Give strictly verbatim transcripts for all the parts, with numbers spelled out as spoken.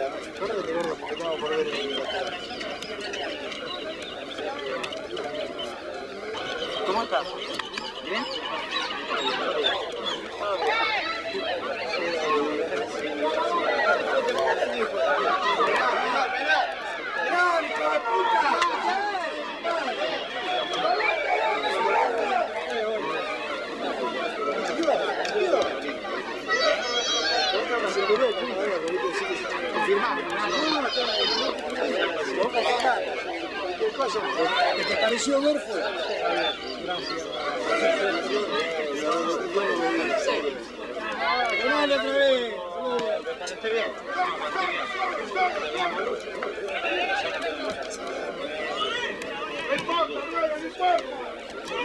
Dale, córrete, gordo, porque te vamos a volver en la cara. ¿Cómo estás? ¿Bien? Lo que pareció ver fue. ¡Dale otra vez! ¡Estoy bien! ¡No importa, no importa! ¡No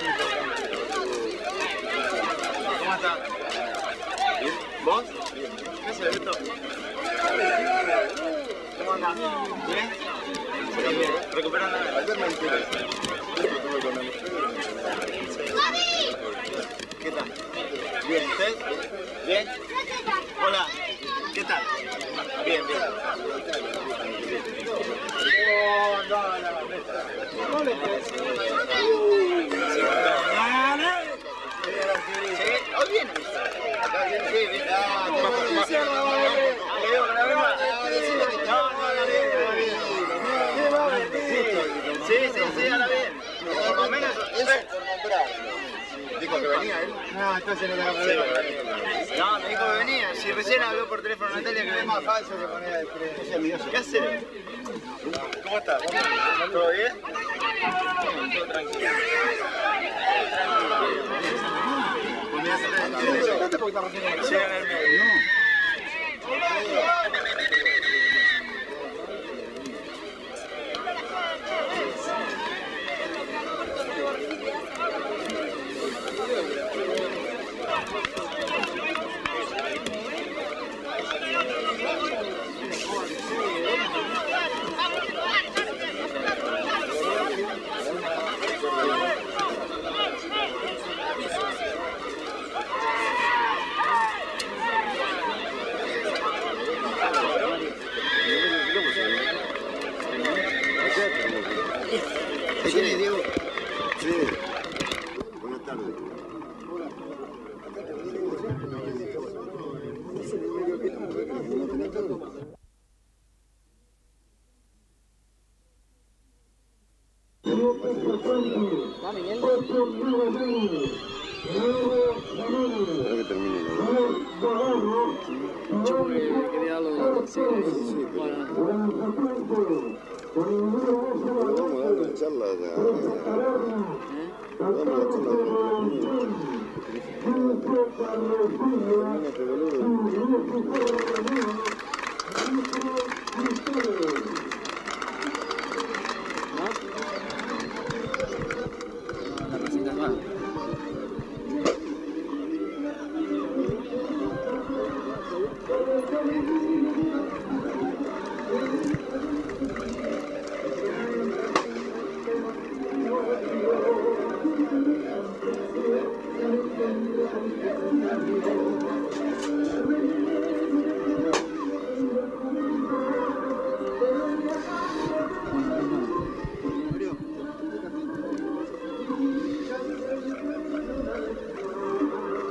importa! ¿Vos? ¿Qué haces, Beto? ¿Cómo andás? ¿Bien? ¿Bien? ¿Bien? ¿Recuperando? ¿Qué tal? ¿Bien? ¿Usted? ¿Bien? Hola. ¿Qué tal? Bien, bien. ¡Oh, no, la bandera! ¿Cómo le crees? ¿Hoy viene? Sí, no, no, sí, sí, sí, ahora bien. Por lo menos eso es por nombrarlo. ¿Dijo que venía él? No, entonces no te va a venir. No, me dijo que venía. Si recién habló por teléfono a Natalia, que venía. Es más falso que ponía el frente. ¿Qué hace? ¿Cómo estás? ¿Todo bien? Todo tranquilo.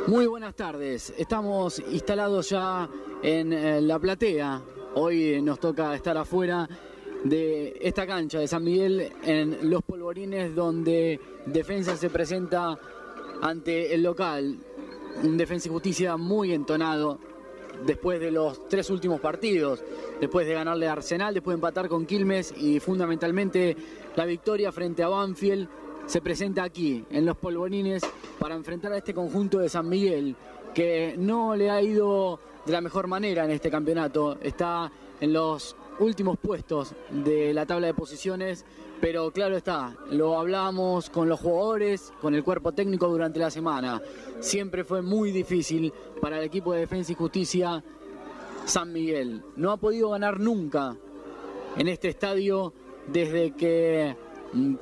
Muy buenas tardes, estamos instalados ya en eh, la platea. Hoy nos toca estar afuera de esta cancha de San Miguel en Los Polvorines, donde Defensa se presenta ante el local. Un Defensa y Justicia muy entonado después de los tres últimos partidos, después de ganarle a Arsenal, después de empatar con Quilmes y fundamentalmente la victoria frente a Banfield. Se presenta aquí, en Los Polvorines, para enfrentar a este conjunto de San Miguel, que no le ha ido de la mejor manera en este campeonato. Está en los últimos puestos de la tabla de posiciones, pero claro está, lo hablábamos con los jugadores, con el cuerpo técnico durante la semana. Siempre fue muy difícil para el equipo de Defensa y Justicia San Miguel. No ha podido ganar nunca en este estadio desde que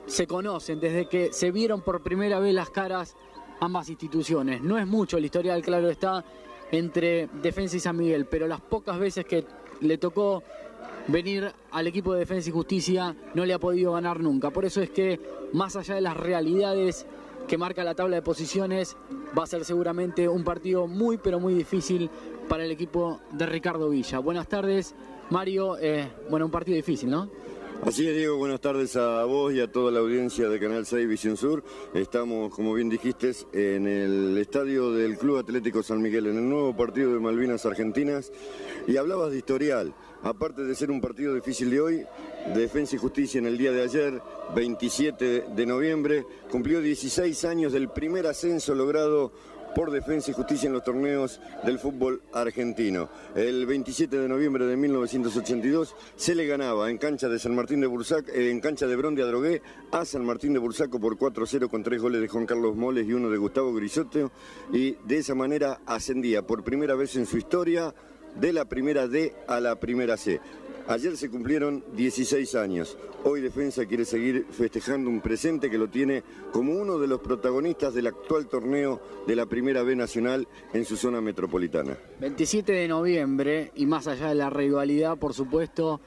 se conocen desde que se vieron por primera vez las caras ambas instituciones. No es mucho el historial, claro está, entre Defensa y San Miguel, pero las pocas veces que le tocó venir al equipo de Defensa y Justicia no le ha podido ganar nunca. Por eso es que, más allá de las realidades que marca la tabla de posiciones, va a ser seguramente un partido muy, pero muy difícil para el equipo de Ricardo Villa. Buenas tardes, Mario. Eh, bueno, un partido difícil, ¿no? Así es, Diego, buenas tardes a vos y a toda la audiencia de Canal seis Visión Sur. Estamos, como bien dijiste, en el estadio del Club Atlético San Miguel, en el nuevo partido de Malvinas Argentinas. Y hablabas de historial. Aparte de ser un partido difícil de hoy, Defensa y Justicia en el día de ayer, veintisiete de noviembre, cumplió dieciséis años del primer ascenso logrado por Defensa y Justicia en los torneos del fútbol argentino. El veintisiete de noviembre de mil novecientos ochenta y dos se le ganaba en cancha de San Martín de Bursac, en cancha de Bronde a Drogué, a San Martín de Bursaco por cuatro a cero con tres goles de Juan Carlos Moles y uno de Gustavo Grisotto, y de esa manera ascendía por primera vez en su historia de la primera D a la primera C. Ayer se cumplieron dieciséis años. Hoy Defensa quiere seguir festejando un presente que lo tiene como uno de los protagonistas del actual torneo de la Primera B Nacional en su zona metropolitana. veintisiete de noviembre, y más allá de la rivalidad, por supuesto,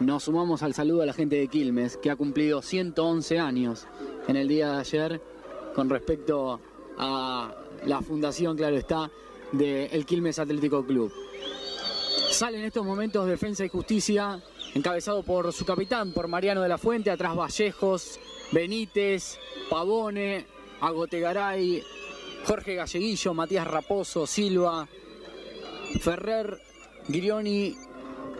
nos sumamos al saludo a la gente de Quilmes, que ha cumplido ciento once años en el día de ayer con respecto a la fundación, claro está, del Quilmes Atlético Club. Sale en estos momentos Defensa y Justicia, encabezado por su capitán, por Mariano de la Fuente, atrás Vallejos, Benítez, Pavone, Agotegaray, Jorge Galleguillo, Matías Raposo, Silva, Ferrer, Grioni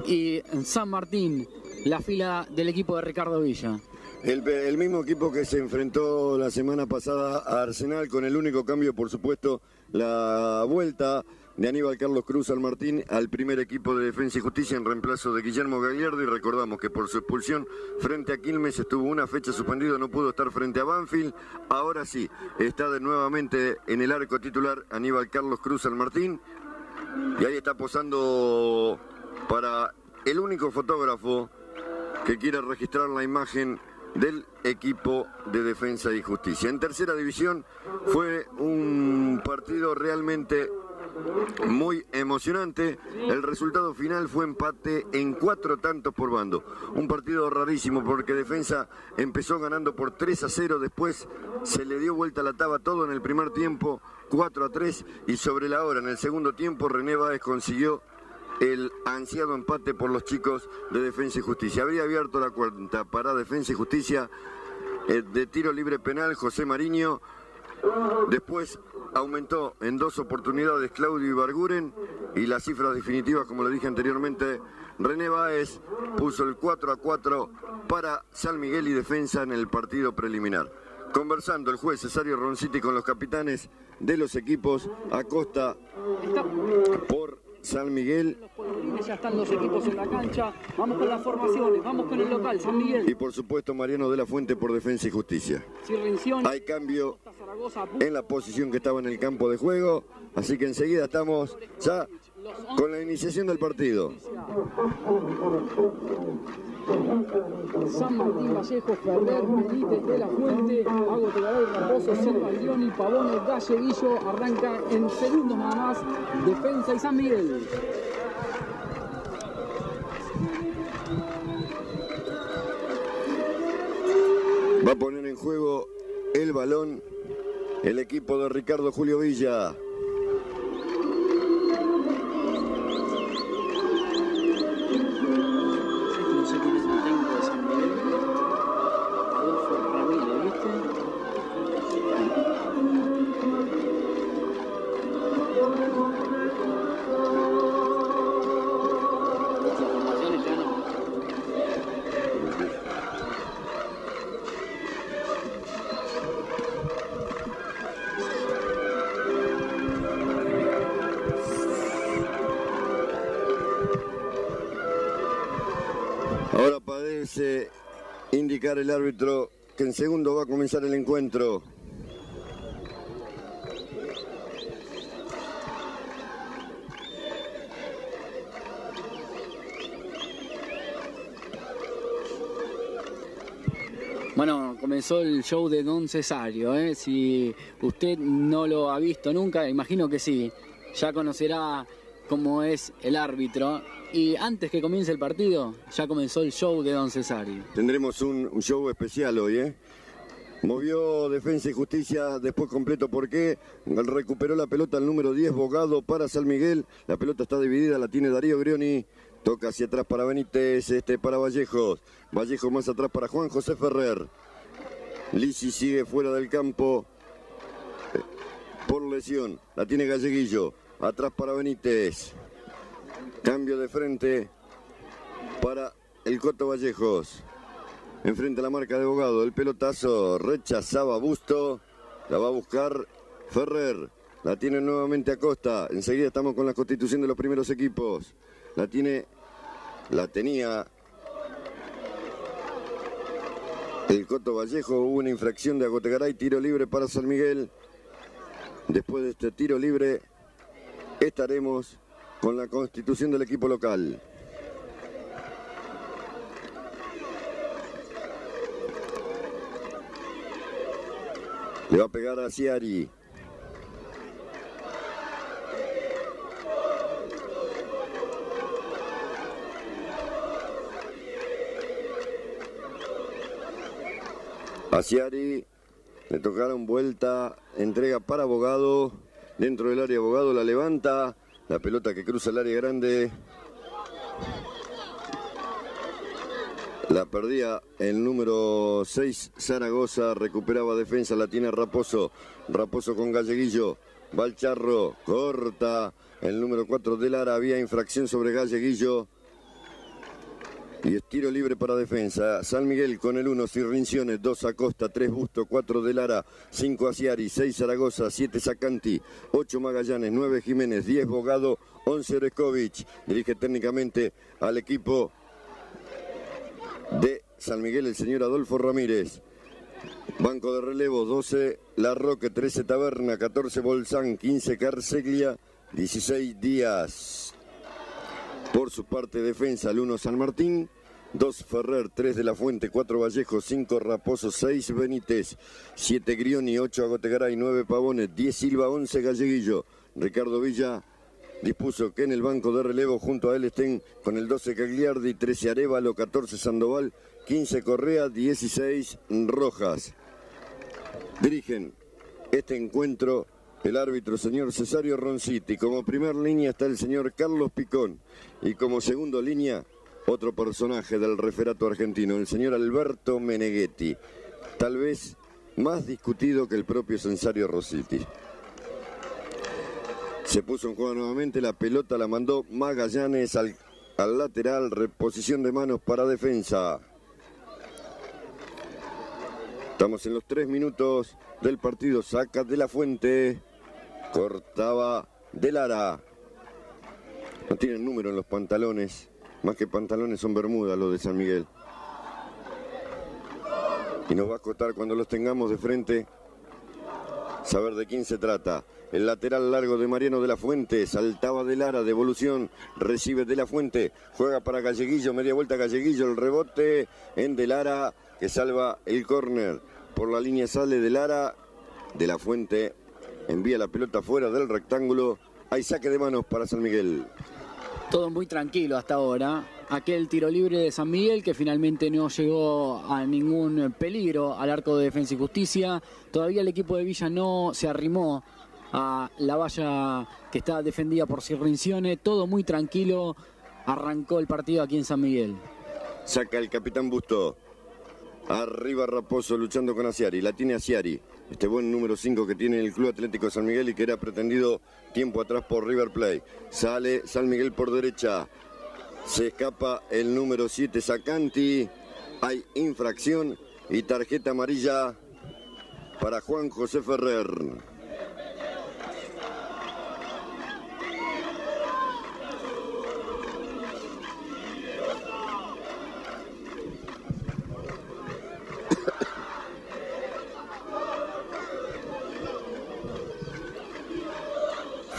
y San Martín, la fila del equipo de Ricardo Villa. El, el mismo equipo que se enfrentó la semana pasada a Arsenal, con el único cambio, por supuesto, la vuelta de Aníbal Carlos Cruz al Martín al primer equipo de Defensa y Justicia en reemplazo de Guillermo Gallardo, y recordamos que por su expulsión frente a Quilmes estuvo una fecha suspendido, no pudo estar frente a Banfield. Ahora sí, está de nuevamente en el arco titular Aníbal Carlos Cruz al Martín, y ahí está posando para el único fotógrafo que quiera registrar la imagen del equipo de Defensa y Justicia. En tercera división fue un partido realmente muy emocionante. El resultado final fue empate en cuatro tantos por bando. Un partido rarísimo porque Defensa empezó ganando por tres a cero, después se le dio vuelta la taba todo en el primer tiempo, cuatro a tres, y sobre la hora, en el segundo tiempo, René Báez consiguió el ansiado empate por los chicos de Defensa y Justicia. Habría abierto la cuenta para Defensa y Justicia de tiro libre penal José Mariño. Después aumentó en dos oportunidades Claudio Ibarguren, y las cifras definitivas, como lo dije anteriormente, René Báez puso el cuatro a cuatro para San Miguel y Defensa en el partido preliminar. Conversando el juez Cesario Roncitti con los capitanes de los equipos, Acosta por San Miguel. Los Polvorines, ya están los equipos en la cancha. Vamos con las formaciones, vamos con el local, San Miguel. Y por supuesto Mariano de la Fuente por Defensa y Justicia. Cirrincione. Hay cambio en la posición que estaba en el campo de juego, así que enseguida estamos ya con la iniciación del partido. San Martín, Vallejos, Ferrer, Benítez, de la Fuente, Agotegaray, Raposo, Silva, Grioni, Pavone, Galleguillo. Arranca en segundos nada más Defensa y San Miguel. Va a poner en juego el balón el equipo de Ricardo Julio Villa. Indicar el árbitro que en segundo va a comenzar el encuentro. Bueno, comenzó el show de Don Cesario, ¿eh? Si usted no lo ha visto nunca, imagino que sí, ya conocerá cómo es el árbitro. Y antes que comience el partido, ya comenzó el show de Don Cesario. Tendremos un, un show especial hoy, ¿eh? Movió Defensa y Justicia, después completo por qué. Recuperó la pelota el número diez, Bogado, para San Miguel. La pelota está dividida, la tiene Darío Grioni. Toca hacia atrás para Benítez, este para Vallejos. Vallejos más atrás para Juan José Ferrer. Lisi sigue fuera del campo por lesión. La tiene Galleguillo. Atrás para Benítez. Cambio de frente para el Coto Vallejos. Enfrente a la marca de Bogado. El pelotazo rechazaba Busto. La va a buscar Ferrer. La tiene nuevamente Acosta. Enseguida estamos con la constitución de los primeros equipos. La tiene, la tenía el Coto Vallejo. Hubo una infracción de Agotegaray, tiro libre para San Miguel. Después de este tiro libre estaremos con la constitución del equipo local. Le va a pegar a Asiari. Asiari, le tocaron vuelta, entrega para Bogado, dentro del área Bogado la levanta, la pelota que cruza el área grande, la perdía el número seis Zaragoza, recuperaba defensa, la tiene Raposo, Raposo con Galleguillo, va al charro, corta, el número cuatro de Lara, había infracción sobre Galleguillo. Y es tiro libre para defensa. San Miguel con el uno, Cirrincione, dos Acosta, tres Busto, cuatro de Lara, cinco Asiari, seis Zaragoza, siete Sacanti, ocho Magallanes, nueve Jiménez, diez Bogado, once Oreskovich. Dirige técnicamente al equipo de San Miguel el señor Adolfo Ramírez. Banco de relevo, doce La Roque, trece Taberna, catorce Bolsán, quince Carceglia, dieciséis Díaz. Por su parte, defensa, el uno San Martín, dos Ferrer, tres de la Fuente, cuatro Vallejos, cinco Raposo, seis Benítez, siete Grioni, ocho Agotegaray, nueve Pavone, diez Silva, once Galleguillo. Ricardo Villa dispuso que en el banco de relevo junto a él estén con el doce Cagliardi, trece Arevalo, catorce Sandoval, quince Correa, dieciséis Rojas. Dirigen este encuentro el árbitro señor Cesario Roncitti. Como primer línea está el señor Carlos Picón y como segundo línea otro personaje del referato argentino, el señor Alberto Meneghetti, tal vez más discutido que el propio Cesario Roncitti. Se puso en juego nuevamente, la pelota la mandó Magallanes al, al lateral, reposición de manos para defensa. Estamos en los tres minutos del partido, saca de la Fuente. Cortaba de Lara. No tienen número en los pantalones. Más que pantalones son bermudas los de San Miguel. Y nos va a costar cuando los tengamos de frente saber de quién se trata. El lateral largo de Mariano de la Fuente. Saltaba de Lara, devolución. Recibe de la Fuente. Juega para Galleguillo. Media vuelta Galleguillo. El rebote en de Lara que salva el córner. Por la línea sale de Lara. De la Fuente envía la pelota fuera del rectángulo. Hay saque de manos para San Miguel. Todo muy tranquilo hasta ahora. Aquel tiro libre de San Miguel que finalmente no llegó a ningún peligro al arco de Defensa y Justicia. Todavía el equipo de Villa no se arrimó a la valla que está defendida por Cirrincione. Todo muy tranquilo. Arrancó el partido aquí en San Miguel. Saca el capitán Busto. Arriba Raposo luchando con Asiari. La tiene Asiari. Este buen número cinco que tiene el Club Atlético de San Miguel y que era pretendido tiempo atrás por River Plate. Sale San Miguel por derecha. Se escapa el número siete Sacanti. Hay infracción y tarjeta amarilla para Juan José Ferrer.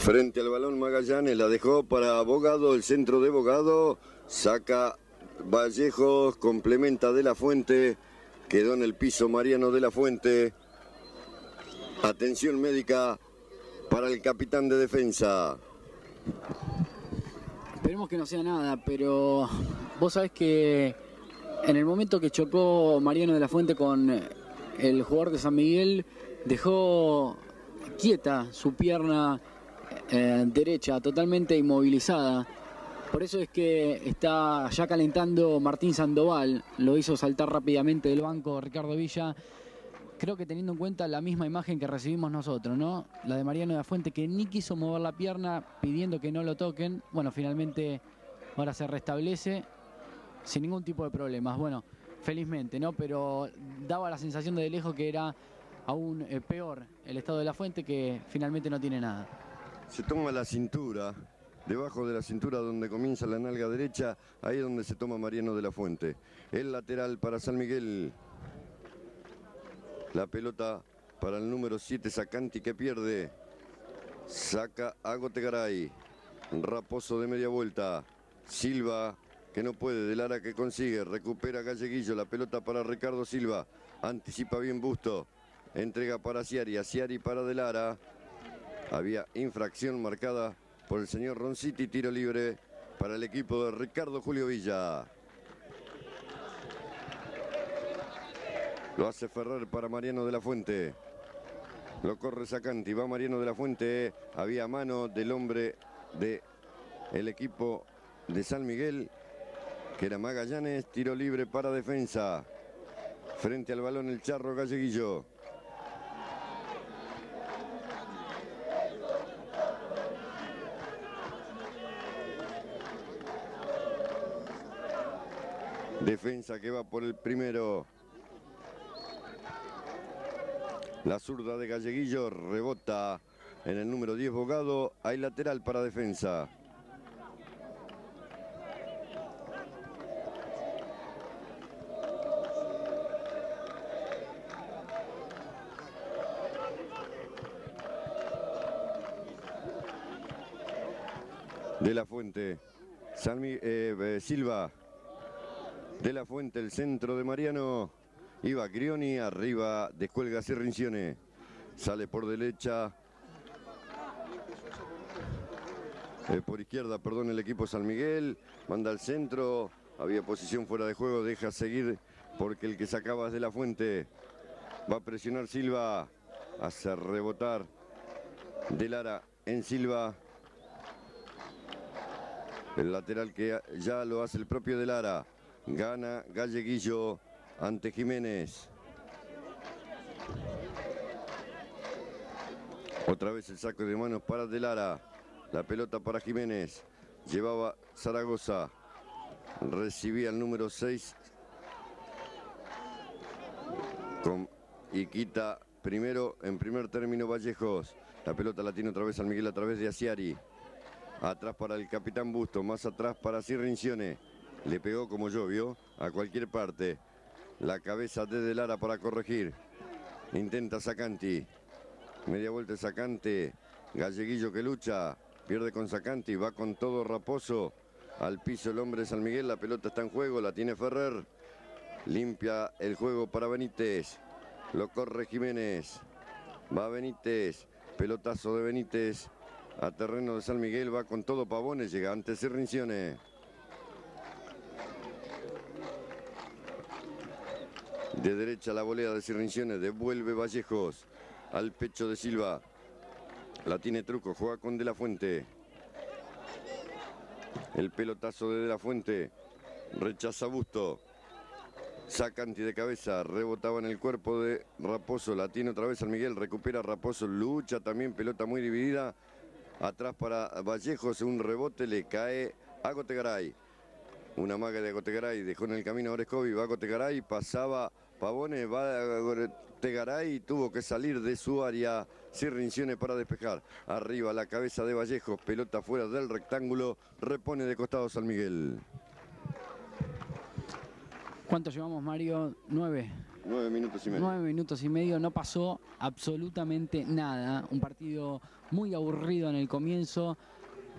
Frente al balón Magallanes, la dejó para Bogado, el centro de Bogado, saca Vallejos, complementa de la Fuente, Quedó en el piso Mariano de la Fuente. Atención médica para el capitán de defensa. Esperemos que no sea nada, pero vos sabés que en el momento que chocó Mariano de la Fuente con el jugador de San Miguel, dejó quieta su pierna eh, derecha, totalmente inmovilizada. Por eso es que está ya calentando Martín Sandoval. Lo hizo saltar rápidamente del banco Ricardo Villa. Creo que teniendo en cuenta la misma imagen que recibimos nosotros, ¿no? La de Mariano de la Fuente, que ni quiso mover la pierna pidiendo que no lo toquen. Bueno, finalmente ahora se restablece sin ningún tipo de problemas. Bueno, felizmente, ¿no? Pero daba la sensación de lejos que era aún eh, peor el estado de la Fuente, que finalmente no tiene nada. Se toma la cintura, debajo de la cintura donde comienza la nalga derecha, ahí es donde se toma Mariano de la Fuente. El lateral para San Miguel. La pelota para el número siete, Sacanti, que pierde. Saca Agotegaray. Raposo de media vuelta. Silva, que no puede. De Lara, que consigue. Recupera Galleguillo. La pelota para Ricardo Silva. Anticipa bien Busto. Entrega para Asiari. Asiari para De Lara. Había infracción marcada por el señor Roncitti. Tiro libre para el equipo de Ricardo Julio Villa. Lo hace Ferrer para Mariano de la Fuente. Lo corre Sacanti. Va Mariano de la Fuente. Había mano del hombre del equipo de San Miguel, que era Magallanes. Tiro libre para defensa. Frente al balón el charro Galleguillo. Defensa que va por el primero. La zurda de Galleguillo rebota en el número diez, Bogado. Hay lateral para defensa. De la Fuente, San Miguel, eh, Silva. De la Fuente, el centro de Mariano. Iba Grioni, arriba descuelga Cirrincione. Sale por derecha. Eh, por izquierda, perdón, el equipo San Miguel. Manda al centro. Había posición fuera de juego. Deja seguir porque el que sacaba es de la Fuente. Va a presionar Silva. Hace rebotar De Lara en Silva. El lateral que ya lo hace el propio De Lara. Gana Galleguillo ante Jiménez. Otra vez el saco de manos para De Lara. La pelota para Jiménez. Llevaba Zaragoza. Recibía el número seis. Con... Y quita primero, en primer término, Vallejos. La pelota la tiene otra vez San Miguel a través de Asiari. Atrás para el capitán Busto. Más atrás para Cirrincione. Le pegó como yo, ¿vio? A cualquier parte. La cabeza de De Lara para corregir. Intenta Sacanti. Media vuelta Sacanti. Galleguillo que lucha. Pierde con Sacanti. Va con todo Raposo. Al piso el hombre de San Miguel. La pelota está en juego. La tiene Ferrer. Limpia el juego para Benítez. Lo corre Jiménez. Va Benítez. Pelotazo de Benítez. A terreno de San Miguel. Va con todo Pavone. Llega ante Cirrincione. De derecha la volea de Cirrincione, devuelve Vallejos al pecho de Silva. La tiene Truco, juega con De la Fuente. El pelotazo de De la Fuente, rechaza Busto. Sacanti de cabeza, rebotaba en el cuerpo de Raposo, la tiene otra vez San Miguel, recupera Raposo, lucha también, pelota muy dividida. Atrás para Vallejos, un rebote, le cae a Agotegaray. Una maga de Agotegaray, dejó en el camino a Oreskovich, va Agotegaray, pasaba Pavone, va Agotegaray, tuvo que salir de su área Cirrincione para despejar. Arriba la cabeza de Vallejos, pelota fuera del rectángulo, repone de costado San Miguel. ¿Cuánto llevamos, Mario? Nueve. Nueve minutos y medio. Nueve minutos y medio, no pasó absolutamente nada. Un partido muy aburrido en el comienzo.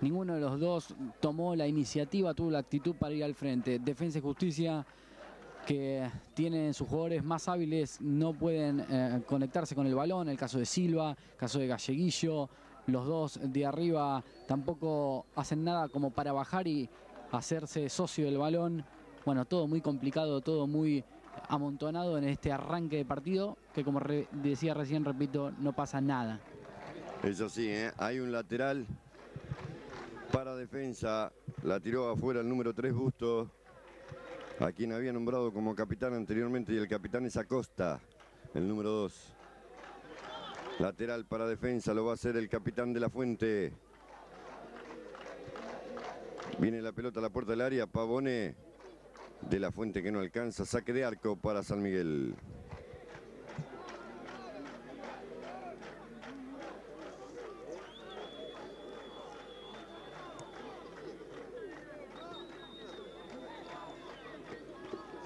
Ninguno de los dos tomó la iniciativa, tuvo la actitud para ir al frente. Defensa y Justicia que tienen sus jugadores más hábiles no pueden eh, conectarse con el balón. El caso de Silva, el caso de Galleguillo, los dos de arriba tampoco hacen nada como para bajar y hacerse socio del balón. Bueno, todo muy complicado, todo muy amontonado en este arranque de partido, que como re decía recién, repito, no pasa nada. Es así, ¿eh? Hay un lateral para defensa, la tiró afuera el número tres, Busto, a quien había nombrado como capitán anteriormente, y el capitán es Acosta, el número dos. Lateral para defensa, lo va a hacer el capitán de la Fuente. Viene la pelota a la puerta del área, Pavone, de la Fuente que no alcanza, saque de arco para San Miguel.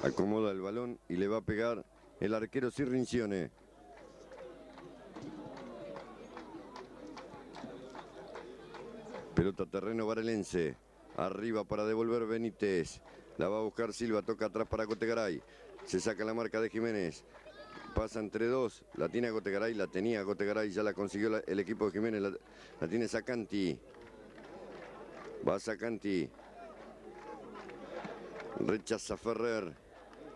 Acomoda el balón y le va a pegar el arquero Cirrincione. Pelota terreno varelense. Arriba para devolver Benítez. La va a buscar Silva, toca atrás para Agotegaray. Se saca la marca de Jiménez. Pasa entre dos. La tiene Agotegaray, la tenía Agotegaray, ya la consiguió la, el equipo de Jiménez. La, la tiene Sacanti. Va Sacanti. Rechaza Ferrer.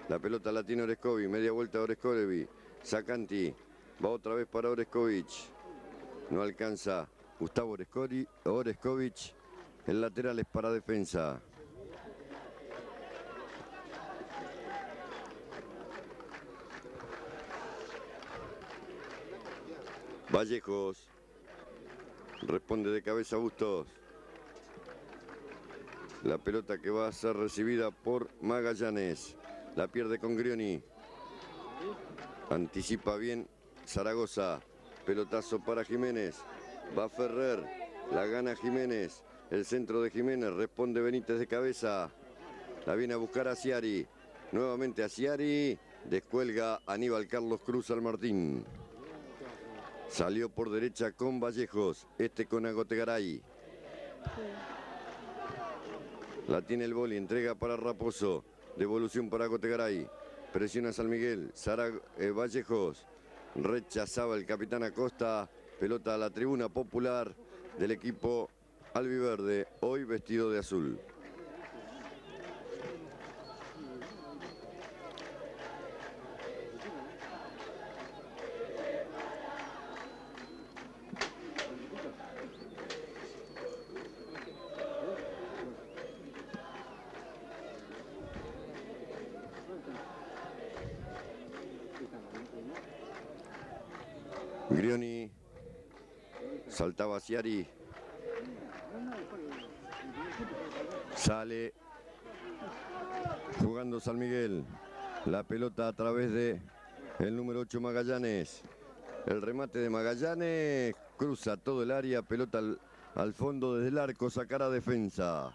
La pelota la tiene Oreskovich, media vuelta a Oreskovich, Sacanti, va otra vez para Oreskovich, no alcanza Gustavo Oreskovich, el lateral es para defensa. Vallejos, responde de cabeza Bustos, la pelota que va a ser recibida por Magallanes. La pierde con Grioni. Anticipa bien Zaragoza. Pelotazo para Jiménez. Va Ferrer. La gana Jiménez. El centro de Jiménez. Responde Benítez de cabeza. La viene a buscar Asiari. Nuevamente Asiari. Descuelga Aníbal Carlos Cruz al Martín. Salió por derecha con Vallejos. Este con Agotegaray. La tiene el boli. Entrega para Raposo. Devolución para Agotegaray, presiona San Miguel, Sara, eh, Vallejos, rechazaba el capitán Acosta, pelota a la tribuna popular del equipo albiverde, hoy vestido de azul. Grioni, saltaba Asiari, sale jugando San Miguel, la pelota a través de el número ocho Magallanes, el remate de Magallanes, cruza todo el área, pelota al, al fondo desde el arco, sacará defensa.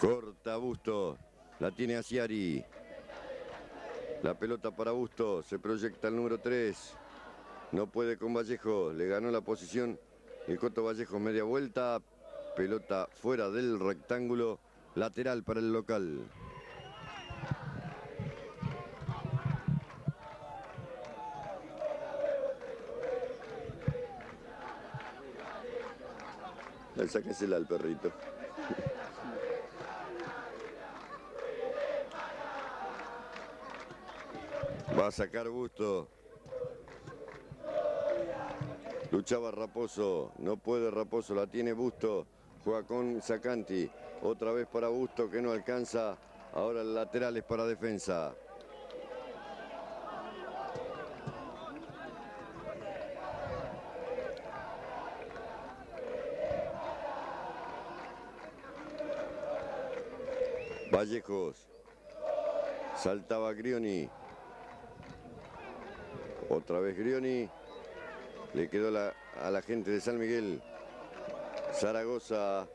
Corta Busto, la tiene Asiari. La pelota para Busto, se proyecta el número tres. No puede con Vallejos, le ganó la posición el Coto Vallejos, media vuelta. Pelota fuera del rectángulo, lateral para el local. Sáquensela al perrito. Va a sacar Busto. Luchaba Raposo. No puede Raposo. La tiene Busto. Juega con Sacanti. Otra vez para Busto que no alcanza. Ahora el lateral es para defensa. Vallejos. Saltaba Grioni. Otra vez Grioni, le quedó la, a la gente de San Miguel, Zaragoza,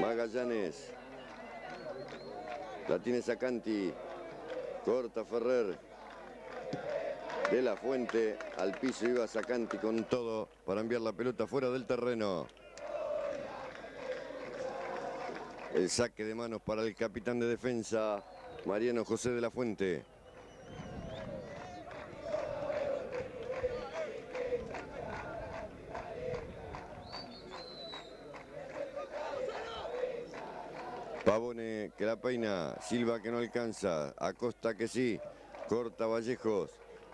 Magallanes, la tiene Sacanti, corta Ferrer, De la Fuente al piso, iba Sacanti con todo para enviar la pelota fuera del terreno. El saque de manos para el capitán de defensa, Mariano José de la Fuente. Pavone que la peina, Silva que no alcanza, Acosta que sí, corta Vallejos,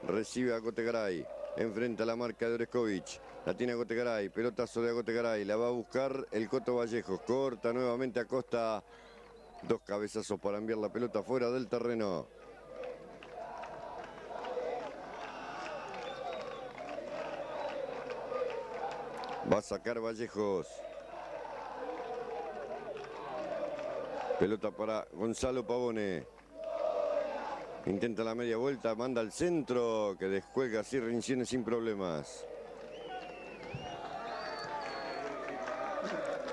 recibe a Agotegaray, enfrenta la marca de Oreskovich, la tiene Agotegaray, pelotazo de Agotegaray, la va a buscar el Coto Vallejos, corta nuevamente Acosta, dos cabezazos para enviar la pelota fuera del terreno. Va a sacar Vallejos. Pelota para Gonzalo Pavone. Intenta la media vuelta, manda al centro, que descuelga Cirrincione sin problemas.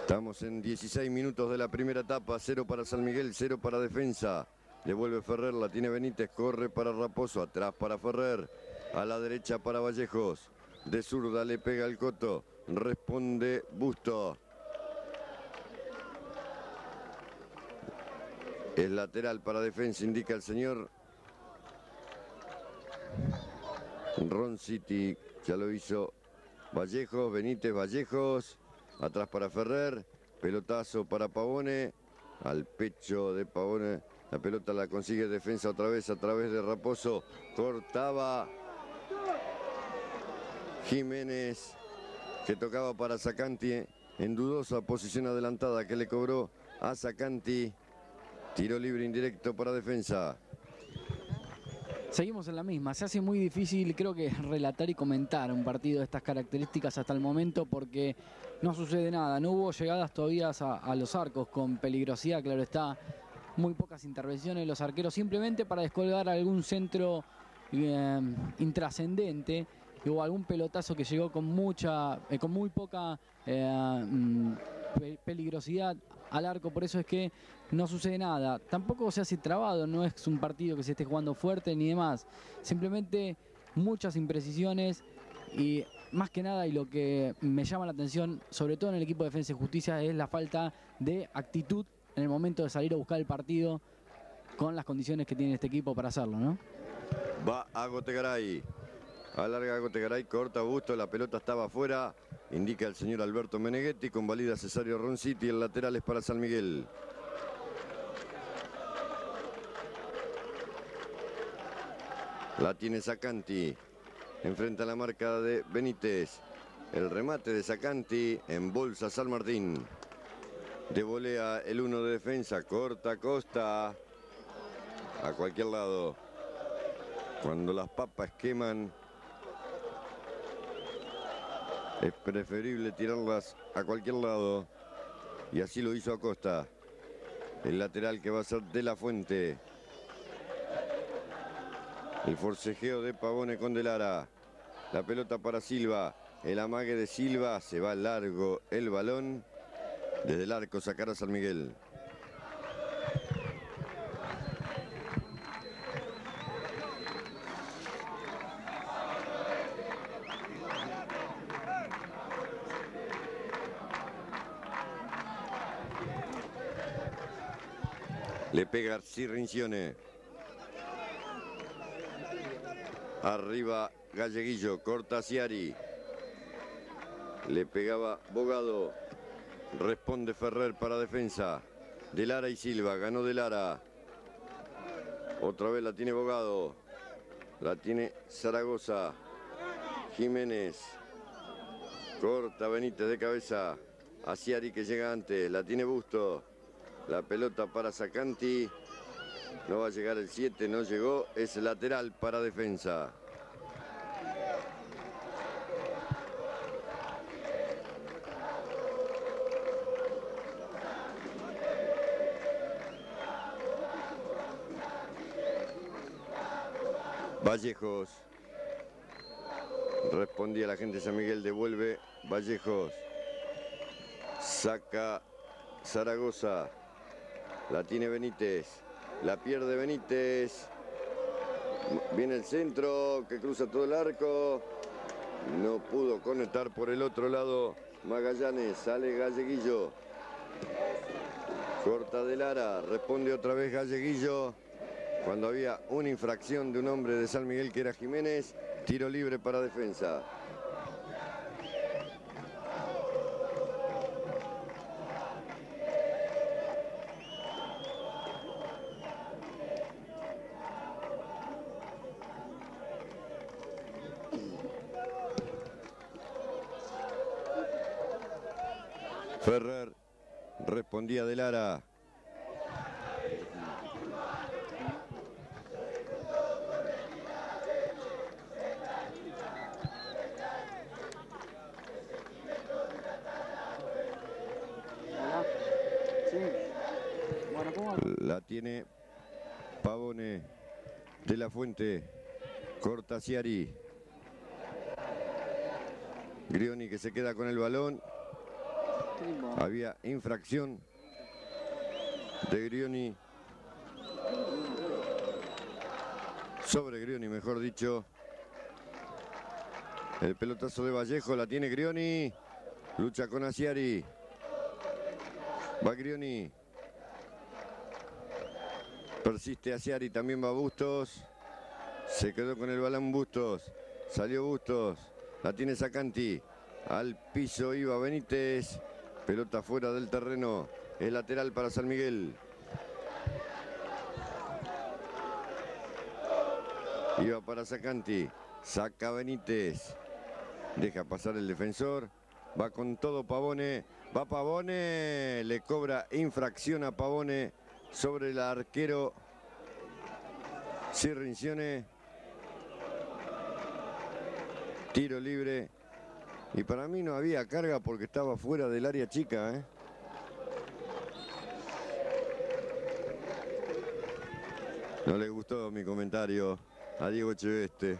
Estamos en dieciséis minutos de la primera etapa, cero para San Miguel, cero para Defensa. Devuelve Ferrer, la tiene Benítez, corre para Raposo, atrás para Ferrer, a la derecha para Vallejos. De zurda le pega el coto, responde Busto. Es lateral para Defensa, indica el señor Roncitti. Ya lo hizo Vallejos, Benítez, Vallejos. Atrás para Ferrer, pelotazo para Pavone. Al pecho de Pavone, la pelota la consigue Defensa otra vez a través de Raposo. Cortaba Jiménez, que tocaba para Sacanti en dudosa posición adelantada que le cobró a Sacanti. Tiro libre indirecto para Defensa. Seguimos en la misma. Se hace muy difícil, creo que, relatar y comentar un partido de estas características hasta el momento porque no sucede nada. No hubo llegadas todavía a, a los arcos con peligrosidad, claro está. Muy pocas intervenciones de los arqueros, simplemente para descolgar algún centro eh, intrascendente o algún pelotazo que llegó con, mucha, eh, con muy poca eh, pe peligrosidad al arco, por eso es que no sucede nada. Tampoco se hace trabado, no es un partido que se esté jugando fuerte ni demás. Simplemente muchas imprecisiones y más que nada, y lo que me llama la atención, sobre todo en el equipo de Defensa y Justicia, es la falta de actitud en el momento de salir a buscar el partido con las condiciones que tiene este equipo para hacerlo, ¿no? Va Agotegaray, alarga Agotegaray, corta Busto, la pelota estaba afuera. Indica el señor Alberto Meneghetti, convalida Cesario Roncitti, el lateral es para San Miguel. La tiene Sacanti, enfrenta la marca de Benítez. El remate de Sacanti en bolsa San Martín. De volea el uno de Defensa, corta Costa a cualquier lado. Cuando las papas queman, es preferible tirarlas a cualquier lado, y así lo hizo Acosta. El lateral que va a ser de la Fuente. El forcejeo de Pavone con de Lara. La pelota para Silva. El amague de Silva, se va largo el balón. Desde el arco sacará San Miguel. Le pega Cirrincione. Arriba Galleguillo, corta Asiari. Le pegaba Bogado. Responde Ferrer para Defensa. De Lara y Silva, ganó De Lara. Otra vez la tiene Bogado. La tiene Zaragoza. Jiménez. Corta Benítez de cabeza. Asiari que llega antes, la tiene Busto. La pelota para Sacanti, no va a llegar el siete, no llegó, es lateral para Defensa. Vallejos, respondía la gente San Miguel, devuelve Vallejos, saca Zaragoza. La tiene Benítez, la pierde Benítez, Viene el centro que cruza todo el arco. No pudo conectar por el otro lado Magallanes. Sale Galleguillo. Corta de Lara. Responde otra vez Galleguillo. Cuando había una infracción de un hombre de San Miguel que era Jiménez. Tiro libre para Defensa. Ferrer respondía de Lara. La tiene Pavone, de la Fuente, corta Asiari. Grioni que se queda con el balón. Había infracción de Grioni. Sobre Grioni, mejor dicho. El pelotazo de Vallejo, la tiene Grioni. Lucha con Asiari. Va Grioni. Persiste Asiari, también va Bustos. Se quedó con el balón Bustos. Salió Bustos. La tiene Sacanti. Al piso iba Benítez. Pelota fuera del terreno. Es lateral para San Miguel. Iba para Sacanti. Saca Benítez. Deja pasar el defensor. Va con todo Pavone. Va Pavone. Le cobra infracción a Pavone sobre el arquero Cirrincione. Tiro libre. Y para mí no había carga porque estaba fuera del área chica, ¿eh? No le gustó mi comentario a Diego Echeveste.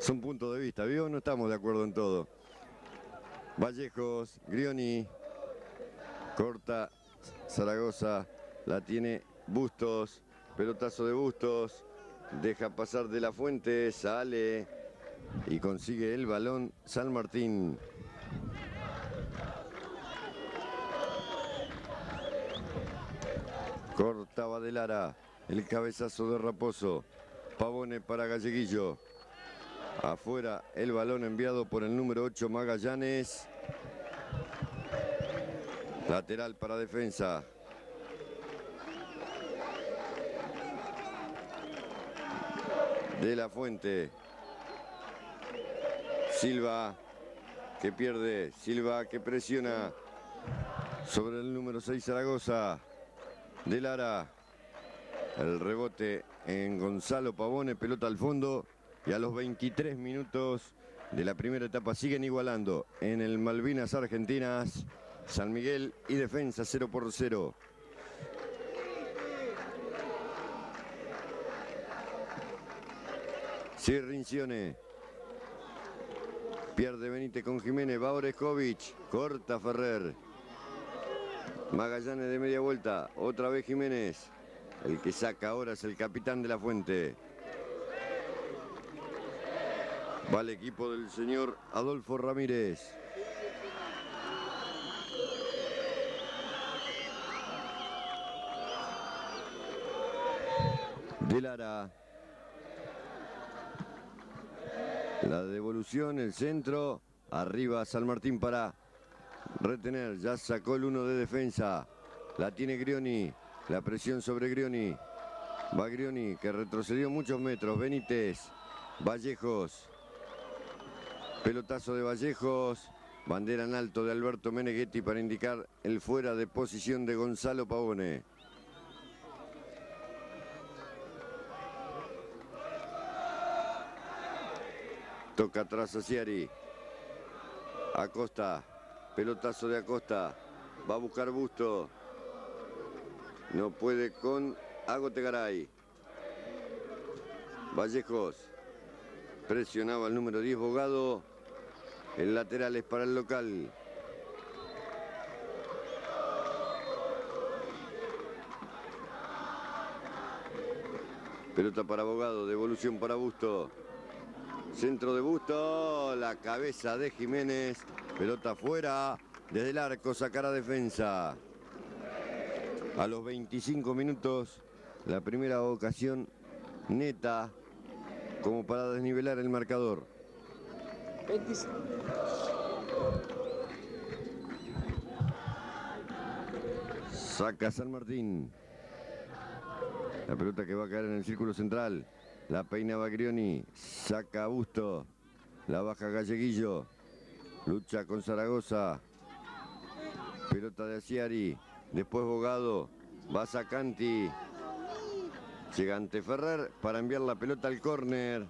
Son puntos de vista, ¿vio? No estamos de acuerdo en todo. Vallejos, Grioni, corta Zaragoza, la tiene Bustos, pelotazo de Bustos, deja pasar de la Fuente, sale... y consigue el balón San Martín. Cortaba de Lara. El cabezazo de Raposo. Pavone para Galleguillo. Afuera el balón enviado por el número ocho Magallanes. Lateral para Defensa. De la Fuente. Silva, que pierde, Silva que presiona sobre el número seis Zaragoza, de Lara, el rebote en Gonzalo Pavone, pelota al fondo, y a los veintitrés minutos de la primera etapa siguen igualando en el Malvinas Argentinas, San Miguel y Defensa cero por cero. Cirrincione. Pierde Benítez con Jiménez, va Oreskovich, corta Ferrer. Magallanes de media vuelta, otra vez Jiménez. El que saca ahora es el capitán de la Fuente. Va el equipo del señor Adolfo Ramírez. De Lara. La devolución, el centro, arriba San Martín para retener, ya sacó el uno de Defensa, la tiene Grioni, la presión sobre Grioni, va Grioni que retrocedió muchos metros, Benítez, Vallejos, pelotazo de Vallejos, bandera en alto de Alberto Meneghetti para indicar el fuera de posición de Gonzalo Pavone. Toca atrás a Ciari. Acosta. Pelotazo de Acosta. Va a buscar Busto. No puede con Agotegaray. Vallejos. Presionaba el número diez Bogado. El lateral es para el local. Pelota para Bogado, devolución para Busto. Centro de Busto, la cabeza de Jiménez. Pelota afuera, desde el arco sacará defensa. A los veinticinco minutos, la primera ocasión neta como para desnivelar el marcador. veinticinco. Saca San Martín. La pelota que va a caer en el círculo central. La peinaba Grioni. Saca Busto. La baja Galleguillo. Lucha con Zaragoza. Pelota de Asiari. Después Bogado. Va Sacanti. Llega ante Ferrer para enviar la pelota al córner.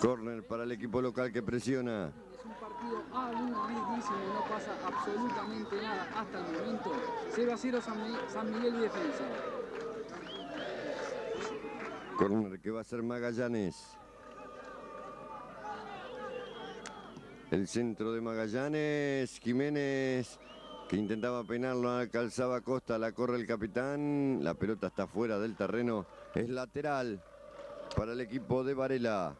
Córner para el equipo local que presiona. Ah, una vez dicen que no pasa absolutamente nada hasta el momento. cero a cero San Miguel, San Miguel y Defensa. Corner que va a ser Magallanes. El centro de Magallanes, Jiménez, que intentaba penarlo, calzaba Acosta, la corre el capitán. La pelota está fuera del terreno, es lateral para el equipo de Varela.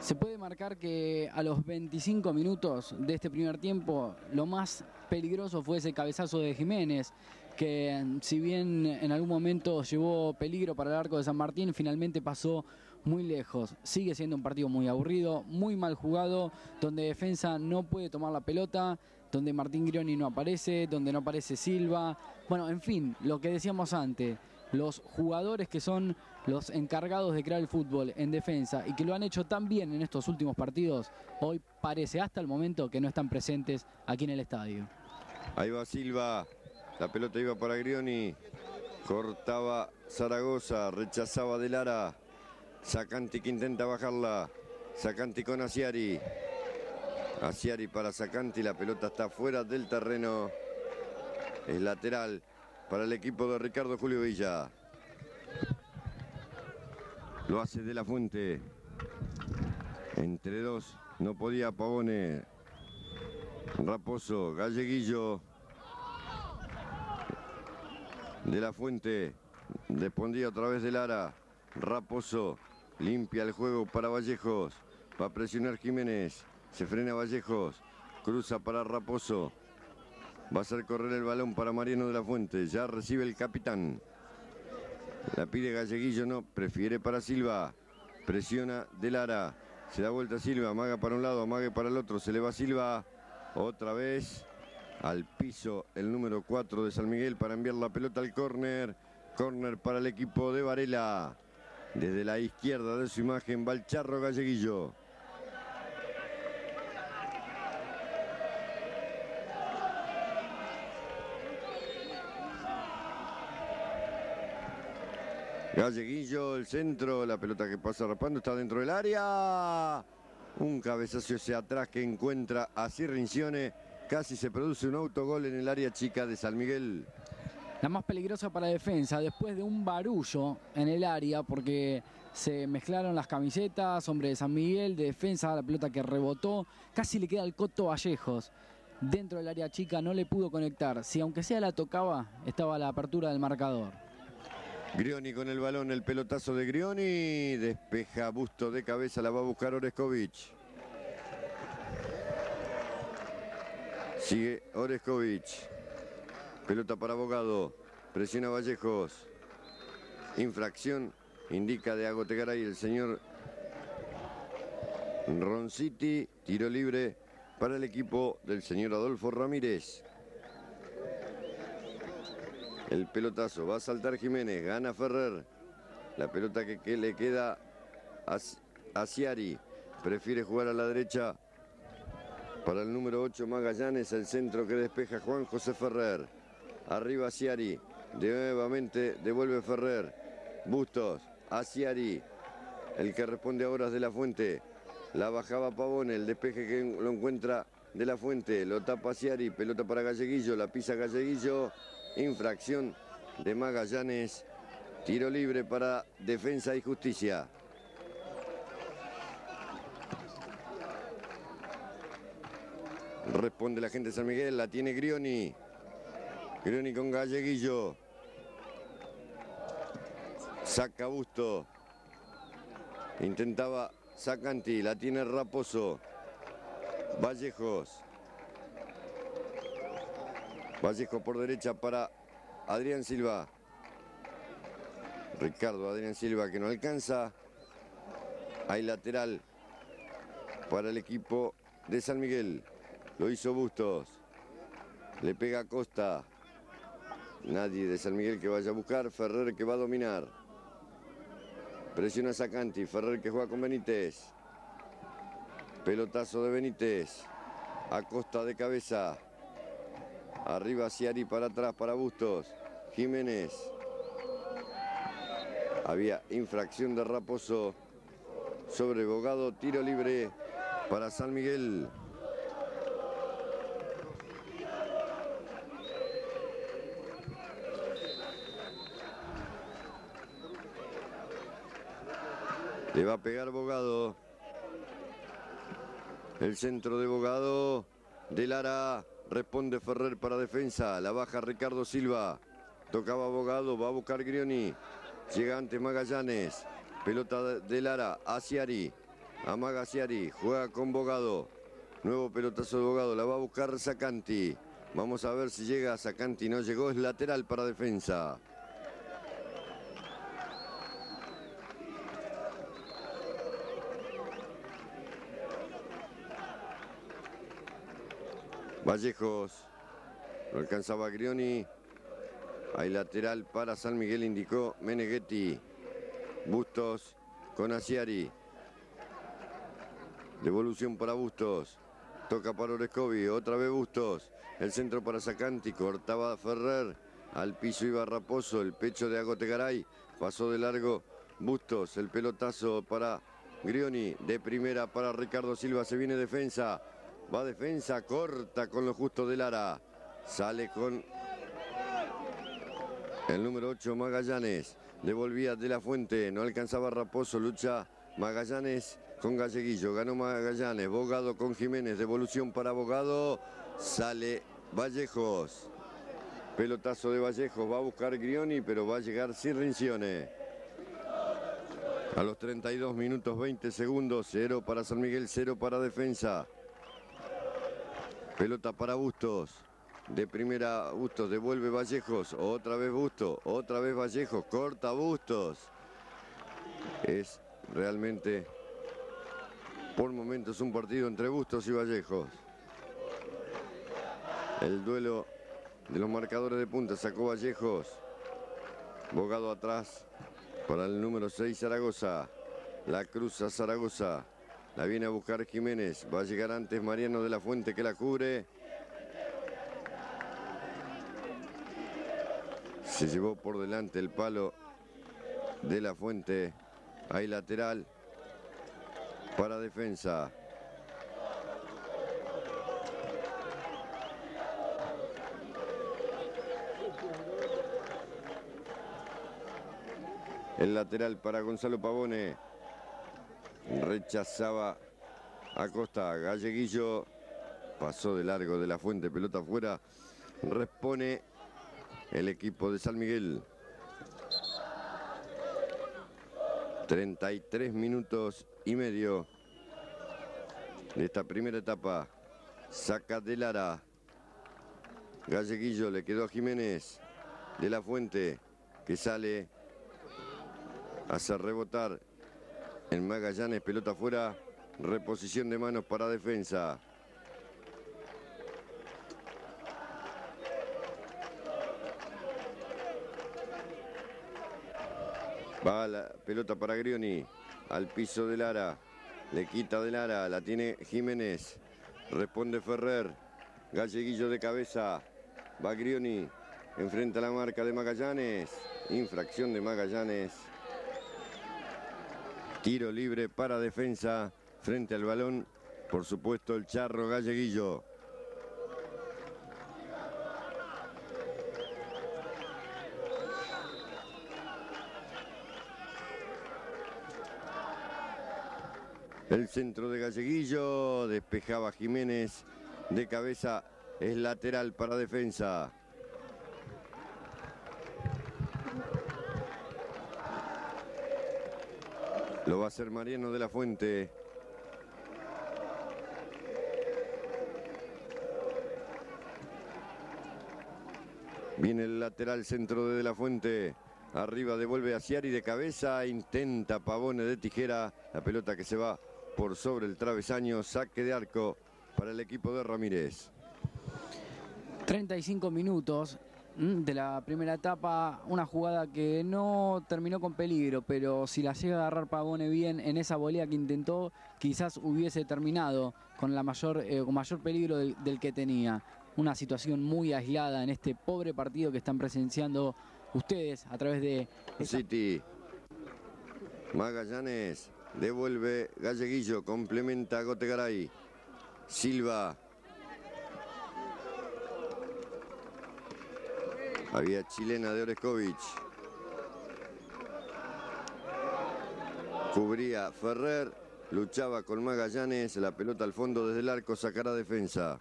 Se puede marcar que a los veinticinco minutos de este primer tiempo lo más peligroso fue ese cabezazo de Jiménez, que si bien en algún momento llevó peligro para el arco de San Martín, finalmente pasó muy lejos. Sigue siendo un partido muy aburrido, muy mal jugado, donde Defensa no puede tomar la pelota, donde Martín Grioni no aparece, donde no aparece Silva. Bueno, en fin, lo que decíamos antes. Los jugadores que son los encargados de crear el fútbol en defensa y que lo han hecho tan bien en estos últimos partidos, hoy parece hasta el momento que no están presentes aquí en el estadio. Ahí va Silva, la pelota iba para Grioni, cortaba Zaragoza, rechazaba de Lara, Sacanti que intenta bajarla, Sacanti con Asiari, Asiari para Sacanti, la pelota está fuera del terreno, es lateral para el equipo de Ricardo Julio Villa. Lo hace de la Fuente. Entre dos. No podía Pavone. Raposo. Galleguillo. De la Fuente. Respondía otra vez de Lara. Raposo. Limpia el juego para Vallejos. Va a presionar Jiménez. Se frena Vallejos. Cruza para Raposo. Va a hacer correr el balón para Mariano de la Fuente. Ya recibe el capitán. La pide Galleguillo, no. Prefiere para Silva. Presiona de Lara. Se da vuelta Silva. Amaga para un lado, amague para el otro. Se le va Silva. Otra vez al piso el número cuatro de San Miguel para enviar la pelota al córner. Córner para el equipo de Varela. Desde la izquierda de su imagen va el Charro Galleguillo. Galleguillo, el centro, la pelota que pasa rapando, está dentro del área. Un cabezazo hacia atrás que encuentra a Cirrincione. Casi se produce un autogol en el área chica de San Miguel. La más peligrosa para la defensa, después de un barullo en el área, porque se mezclaron las camisetas, hombre de San Miguel, de defensa, la pelota que rebotó. Casi le queda al Coto Vallejos. Dentro del área chica no le pudo conectar. Si aunque sea la tocaba, estaba la apertura del marcador. Grioni con el balón, el pelotazo de Grioni, despeja Busto de cabeza, la va a buscar Oreskovich. Sigue Oreskovich, pelota para Bogado, presiona Vallejos, infracción, indica de Agotegaray el señor Roncitti, tiro libre para el equipo del señor Adolfo Ramírez. El pelotazo, va a saltar Jiménez, gana Ferrer. La pelota que, que le queda a Asiari. Prefiere jugar a la derecha para el número ocho Magallanes. El centro que despeja Juan José Ferrer. Arriba Asiari. Nuevamente devuelve Ferrer. Bustos, Asiari. El que responde ahora es de la Fuente. La bajaba Pavone, el despeje que lo encuentra de la Fuente. Lo tapa Asiari, pelota para Galleguillo, la pisa Galleguillo. Infracción de Magallanes, tiro libre para Defensa y Justicia. Responde la gente de San Miguel, la tiene Grioni. Grioni con Galleguillo. Saca Busto. Intentaba Sacanti, la tiene Raposo. Vallejos. Vallejos por derecha para Adrián Silva. Ricardo Adrián Silva que no alcanza. Hay lateral para el equipo de San Miguel. Lo hizo Bustos. Le pega Acosta. Nadie de San Miguel que vaya a buscar. Ferrer que va a dominar. Presiona Sacanti. Ferrer que juega con Benítez. Pelotazo de Benítez. Acosta de cabeza. Arriba Asiari para atrás para Bustos. Jiménez. Había infracción de Raposo sobre Bogado. Tiro libre para San Miguel. Le va a pegar Bogado. El centro de Bogado. De Lara. Responde Ferrer para defensa. La baja Ricardo Silva. Tocaba Bogado. Va a buscar Grioni. Llega antes Magallanes. Pelota de Lara. Asiari. Amaga Asiari. Juega con Bogado. Nuevo pelotazo de Bogado. La va a buscar Sacanti. Vamos a ver si llega Sacanti. No llegó. Es lateral para defensa. Vallejos, no alcanzaba Grioni, hay lateral para San Miguel, indicó Meneghetti. Bustos con Asiari, devolución para Bustos, toca para Oreskovich, otra vez Bustos, el centro para Sacanti, cortaba Ferrer, al piso iba Raposo, el pecho de Agotegaray, pasó de largo Bustos, el pelotazo para Grioni, de primera para Ricardo Silva, se viene defensa. Va defensa, corta con lo justo de Lara. Sale con el número ocho Magallanes. Devolvía de la Fuente, no alcanzaba Raposo. Lucha Magallanes con Galleguillo. Ganó Magallanes, Bogado con Jiménez. Devolución para Bogado. Sale Vallejos. Pelotazo de Vallejos. Va a buscar Grioni, pero va a llegar Cirrincione. A los treinta y dos minutos veinte segundos. Cero para San Miguel, cero para defensa. Pelota para Bustos, de primera Bustos, devuelve Vallejos, otra vez Bustos, otra vez Vallejos, corta Bustos. Es realmente por momentos un partido entre Bustos y Vallejos. El duelo de los marcadores de punta sacó Vallejos, Bogado atrás para el número seis Zaragoza, la cruza Zaragoza. La viene a buscar Jiménez, va a llegar antes Mariano de la Fuente que la cubre. Se llevó por delante el palo de la Fuente. Hay lateral para defensa. El lateral para Gonzalo Pavone. Rechazaba Acosta. Galleguillo pasó de largo de la Fuente, pelota afuera. Responde el equipo de San Miguel. treinta y tres minutos y medio de esta primera etapa. Saca de Lara. Galleguillo le quedó a Jiménez. De la Fuente que sale. Hace rebotar. En Magallanes, pelota afuera, reposición de manos para defensa. Va la pelota para Grioni, al piso de Lara, le quita de Lara, la tiene Jiménez, responde Ferrer, Galleguillo de cabeza, va Grioni, enfrenta la marca de Magallanes, infracción de Magallanes. Tiro libre para defensa, frente al balón, por supuesto el charro Galleguillo. El centro de Galleguillo, despejaba Jiménez, de cabeza es lateral para defensa. Lo va a hacer Mariano de la Fuente. Viene el lateral centro de De La Fuente. Arriba devuelve Asiari de cabeza. Intenta Pavone de tijera. La pelota que se va por sobre el travesaño. Saque de arco para el equipo de Ramírez. treinta y cinco minutos de la primera etapa. Una jugada que no terminó con peligro, pero si la llega a agarrar Pavone bien en esa volea que intentó, quizás hubiese terminado con la mayor, eh, con mayor peligro del, del que tenía. Una situación muy aislada en este pobre partido que están presenciando ustedes a través de... Esta... City. Magallanes, devuelve Galleguillo, complementa a Agotegaray. Silva. Había chilena de Oreskovich. Cubría Ferrer, luchaba con Magallanes, la pelota al fondo desde el arco, sacará defensa.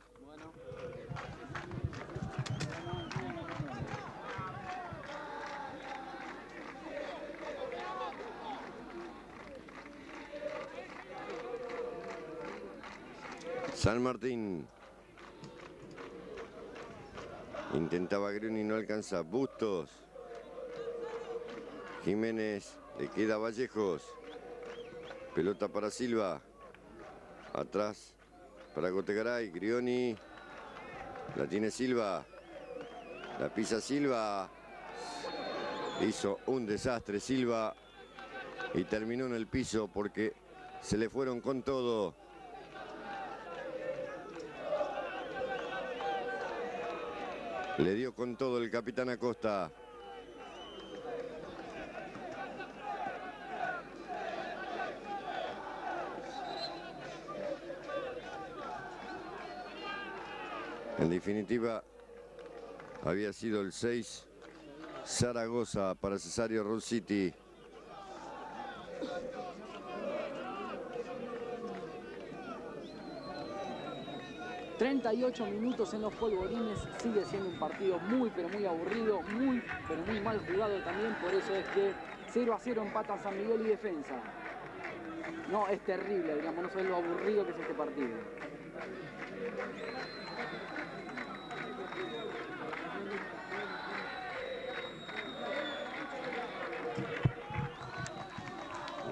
San Martín. Intentaba Grioni, no alcanza. Bustos. Jiménez, le queda Vallejos. Pelota para Silva. Atrás para Agotegaray. Grioni. La tiene Silva. La pisa Silva. Hizo un desastre Silva. Y terminó en el piso porque se le fueron con todo. Le dio con todo el capitán Acosta. En definitiva, había sido el seis Zaragoza para Cesario Roncitti. treinta y ocho minutos en Los Polvorines, sigue siendo un partido muy pero muy aburrido, muy pero muy mal jugado también, por eso es que cero a cero empatan San Miguel y Defensa. No, es terrible, digamos, no sé lo aburrido que es este partido.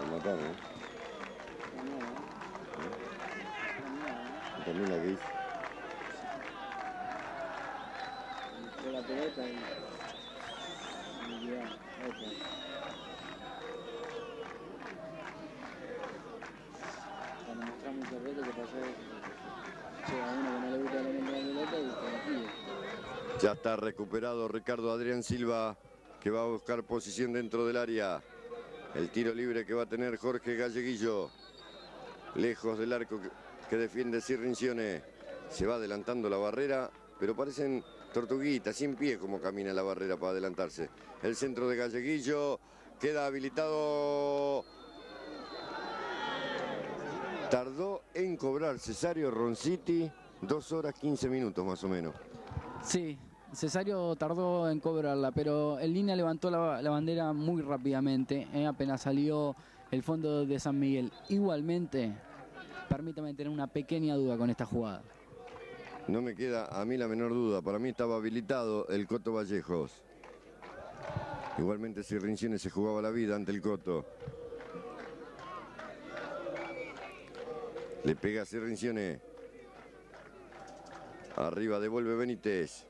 Lo mataron, ¿eh? También la que ya está recuperado Ricardo Adrián Silva, que va a buscar posición dentro del área. El tiro libre que va a tener Jorge Galleguillo, lejos del arco que defiende Cirrincione. Se va adelantando la barrera, pero parecen tortuguita, sin pie como camina la barrera para adelantarse. El centro de Galleguillo queda habilitado. Tardó en cobrar Cesario Roncitti dos horas quince minutos más o menos. Sí, Cesario tardó en cobrarla, pero en línea levantó la, la bandera muy rápidamente, eh, apenas salió el fondo de San Miguel. Igualmente, permítame tener una pequeña duda con esta jugada. No me queda a mí la menor duda. Para mí estaba habilitado el Coto Vallejos. Igualmente Cirrincione se jugaba la vida ante el Coto. Le pega Cirrincione. Arriba devuelve Benítez.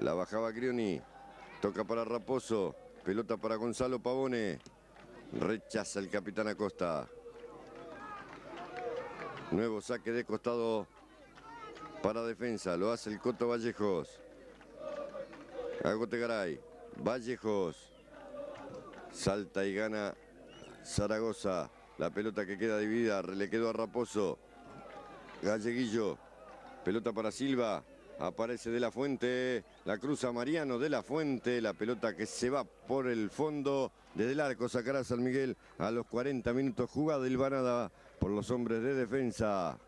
La bajaba Grioni. Toca para Raposo. Pelota para Gonzalo Pavone. Rechaza el capitán Acosta. Nuevo saque de costado para Defensa, lo hace el Coto Vallejos. Agotegaray, Vallejos. Salta y gana Zaragoza. La pelota que queda dividida, le quedó a Raposo. Galleguillo, pelota para Silva. Aparece De La Fuente, la cruza Mariano De La Fuente. La pelota que se va por el fondo. Desde el arco sacará San Miguel a los cuarenta minutos. Jugada hilvanada por los hombres de Defensa.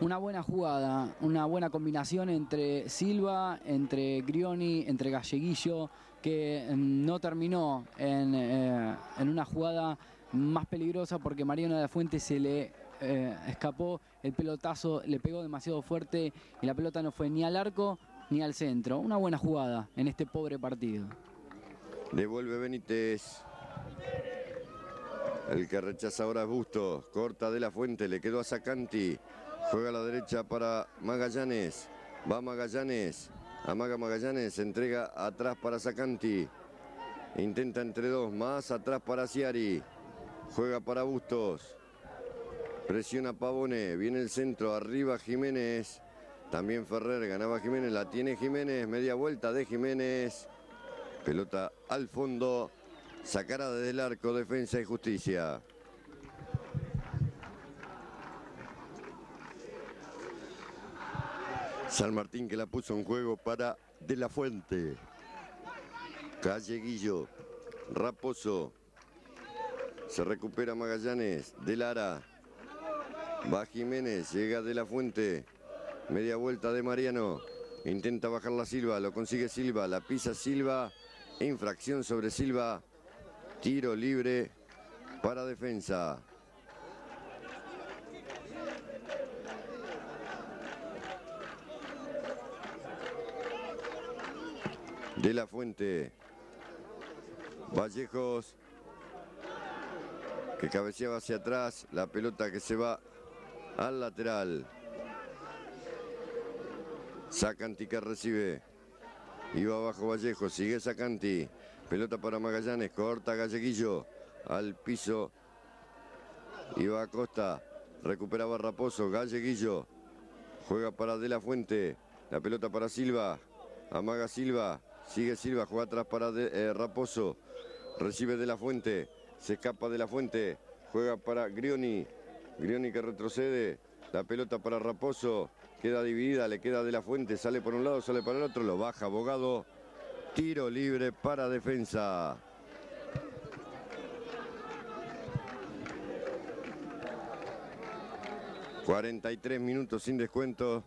Una buena jugada, una buena combinación entre Silva, entre Grioni, entre Galleguillo, que no terminó en, eh, en una jugada más peligrosa porque Mariano de la Fuente se le eh, escapó el pelotazo, le pegó demasiado fuerte y la pelota no fue ni al arco ni al centro. Una buena jugada en este pobre partido. Devuelve Benítez. El que rechaza ahora es Busto. Corta de la Fuente, le quedó a Sacanti. Juega a la derecha para Magallanes. Va Magallanes. Amaga Magallanes, entrega atrás para Sacanti. Intenta entre dos, más atrás para Asiari. Juega para Bustos. Presiona Pavone, viene el centro, arriba Jiménez. También Ferrer, ganaba Jiménez, la tiene Jiménez, media vuelta de Jiménez. Pelota al fondo, sacará desde el arco Defensa y Justicia. San Martín que la puso en juego para de la Fuente. Galleguillo, Raposo, se recupera Magallanes, de Lara, va Jiménez, llega de la Fuente, media vuelta de Mariano, intenta bajar la Silva, lo consigue Silva, la pisa Silva, infracción sobre Silva, tiro libre para Defensa. De la Fuente, Vallejos, que cabeceaba hacia atrás, la pelota que se va al lateral. Sacanti que recibe, iba abajo Vallejos, sigue Sacanti, pelota para Magallanes, corta Galleguillo, al piso, iba Acosta, recuperaba Raposo, Galleguillo, juega para de la Fuente, la pelota para Silva, amaga Silva. Sigue Silva, juega atrás para de, eh, Raposo, recibe de la Fuente, se escapa de la Fuente, juega para Grioni, Grioni que retrocede, la pelota para Raposo, queda dividida, le queda de la Fuente, sale por un lado, sale para el otro, lo baja Bogado, tiro libre para Defensa. cuarenta y tres minutos sin descuento.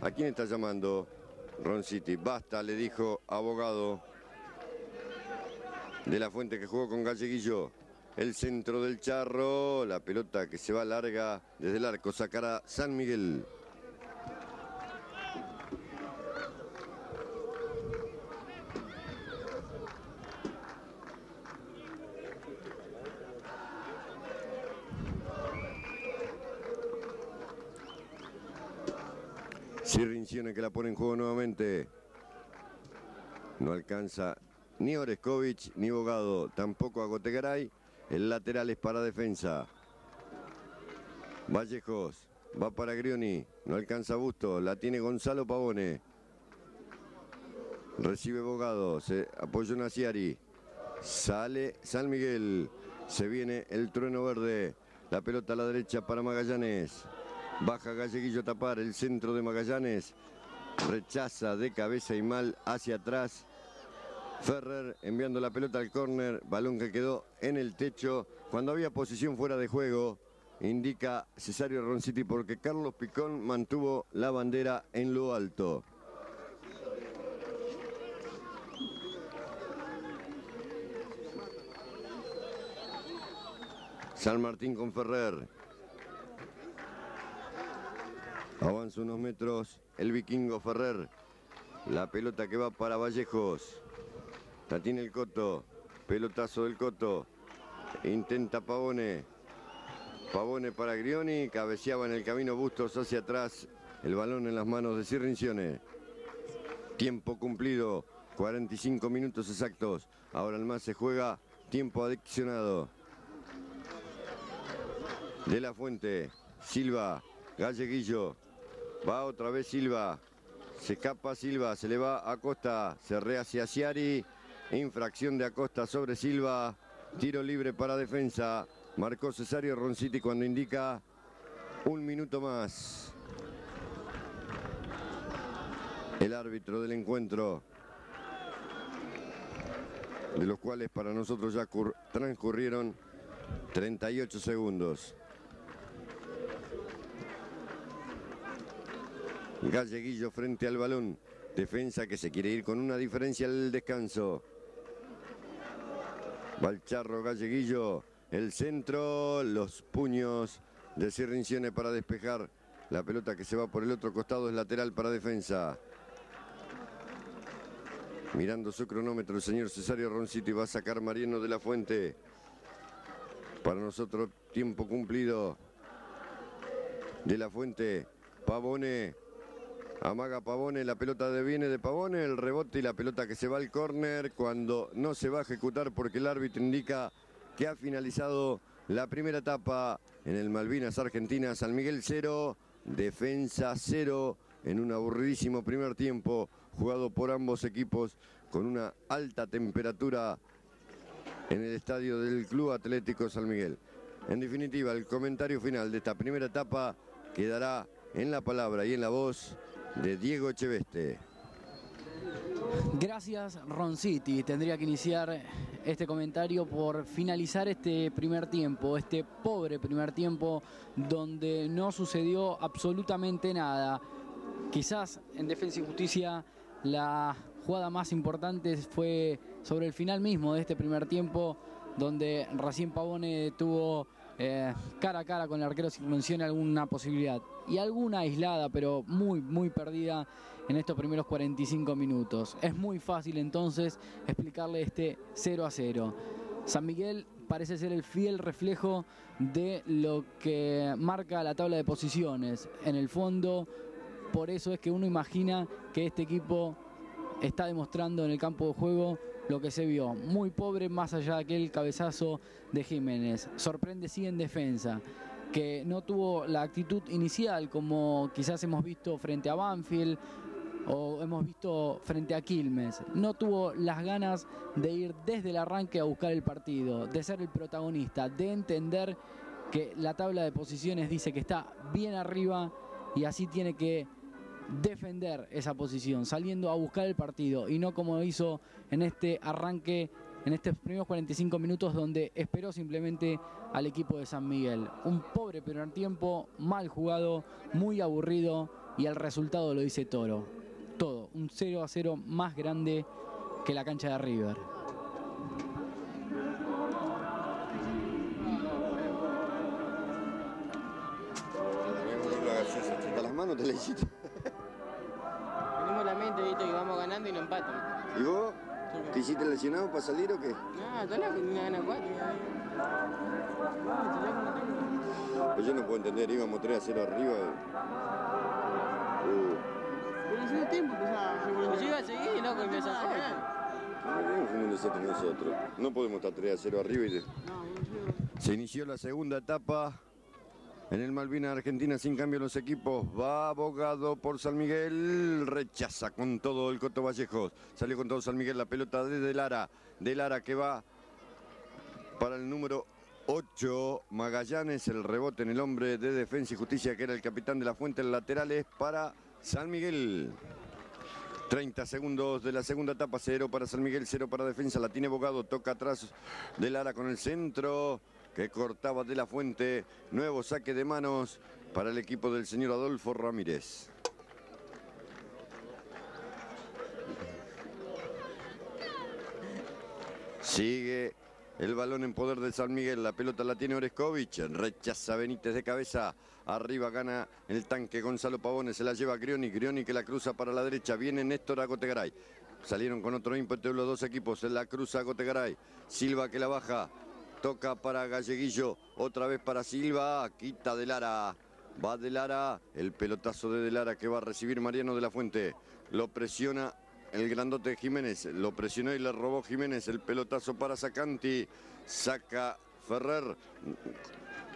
¿A quién está llamando? Roncitti, basta, le dijo Abogado. De la Fuente que jugó con Galleguillo, el centro del Charro, la pelota que se va larga desde el arco, sacará San Miguel. Cirrincione que la pone en juego nuevamente. No alcanza ni Oreskovich ni Bogado, tampoco Agotegaray. El lateral es para Defensa. Vallejos va para Grioni, no alcanza Busto, la tiene Gonzalo Pavone. Recibe Bogado, se apoya en Asiari. Sale San Miguel, se viene el trueno verde. La pelota a la derecha para Magallanes. Baja Galleguillo a tapar el centro de Magallanes. Rechaza de cabeza y mal hacia atrás. Ferrer enviando la pelota al córner. Balón que quedó en el techo. Cuando había posición fuera de juego, indica Cesario Roncitti porque Carlos Picón mantuvo la bandera en lo alto. San Martín con Ferrer. Avanza unos metros el vikingo Ferrer. La pelota que va para Vallejos. La tiene el Coto. Pelotazo del Coto. Intenta Pavone. Pavone para Grioni. Cabeceaba en el camino Bustos hacia atrás. El balón en las manos de Cirrincione. Tiempo cumplido. cuarenta y cinco minutos exactos. Ahora el más se juega. Tiempo adicionado. De la Fuente. Silva. Galleguillo. Va otra vez Silva, se escapa Silva, se le va a Acosta, se rehace a Asiari, infracción de Acosta sobre Silva, tiro libre para Defensa, marcó Cesario Roncitti cuando indica un minuto más. El árbitro del encuentro, de los cuales para nosotros ya transcurrieron treinta y ocho segundos. Galleguillo frente al balón. Defensa que se quiere ir con una diferencia al descanso. Va el Charro Galleguillo. el centro, los puños de Cirrincione para despejar la pelota que se va por el otro costado, es lateral para Defensa. Mirando su cronómetro, el señor Cesario Roncitti, va a sacar Mariano de la Fuente. Para nosotros, tiempo cumplido. De la Fuente, Pavone, amaga Pavone, la pelota deviene de Pavone, el rebote y la pelota que se va al córner, cuando no se va a ejecutar porque el árbitro indica que ha finalizado la primera etapa en el Malvinas Argentinas. San Miguel cero, Defensa cero, en un aburridísimo primer tiempo jugado por ambos equipos con una alta temperatura en el estadio del Club Atlético San Miguel. En definitiva, el comentario final de esta primera etapa quedará en la palabra y en la voz de Diego Echeveste. Gracias, Roncitti. Tendría que iniciar este comentario por finalizar este primer tiempo, este pobre primer tiempo donde no sucedió absolutamente nada. Quizás en Defensa y Justicia la jugada más importante fue sobre el final mismo de este primer tiempo, donde recién Pavone tuvo eh, cara a cara con el arquero Cirrincione alguna posibilidad. Y alguna aislada, pero muy, muy perdida en estos primeros cuarenta y cinco minutos. Es muy fácil entonces explicarle este cero a cero. San Miguel parece ser el fiel reflejo de lo que marca la tabla de posiciones. En el fondo, por eso es que uno imagina que este equipo está demostrando en el campo de juego lo que se vio, muy pobre más allá de aquel cabezazo de Jiménez. Sorprende sí en Defensa, que no tuvo la actitud inicial como quizás hemos visto frente a Banfield o hemos visto frente a Quilmes. No tuvo las ganas de ir desde el arranque a buscar el partido, de ser el protagonista, de entender que la tabla de posiciones dice que está bien arriba y así tiene que defender esa posición, saliendo a buscar el partido y no como hizo en este arranque, en estos primeros cuarenta y cinco minutos donde esperó simplemente al equipo de San Miguel. Un pobre primer tiempo, mal jugado, muy aburrido y el resultado lo dice todo. Todo, un cero a cero más grande que la cancha de River. No te la hiciste. Venimos la mente, viste, que vamos ganando y lo empatan. ¿Y vos? ¿Te hiciste lesionado para salir o qué? No, yo la tenía ganas cuatro. Pues yo no puedo entender, íbamos tres a cero arriba. Uh. Pero hace tiempo, pues, ah, yo iba a seguir y loco, empezó a ganar. No tenemos un desastre nosotros. No podemos estar tres a cero arriba y... De... No, yo... Se inició la segunda etapa. En el Malvinas Argentina, sin cambio los equipos, va Bogado por San Miguel, rechaza con todo el Coto Vallejos, salió con todo San Miguel, la pelota desde de Lara, de Lara que va para el número ocho, Magallanes, el rebote en el hombre de Defensa y Justicia, que era el capitán de la Fuente, el lateral es para San Miguel. treinta segundos de la segunda etapa, cero para San Miguel, cero para Defensa, la tiene Bogado, toca atrás de Lara con el centro, que cortaba de la Fuente, nuevo saque de manos para el equipo del señor Adolfo Ramírez. Sigue el balón en poder de San Miguel, la pelota la tiene Oreskovich, rechaza Benítez de cabeza, arriba gana el tanque Gonzalo Pavone, se la lleva Grioni, Grioni que la cruza para la derecha, viene Néstor Agotegaray, salieron con otro ímpetu los dos equipos, se la cruza Agotegaray, Silva que la baja, toca para Galleguillo, otra vez para Silva, quita de Lara, va de Lara, el pelotazo de de Lara que va a recibir Mariano de la Fuente, lo presiona el grandote Jiménez, lo presionó y le robó Jiménez, el pelotazo para Sacanti, saca Ferrer,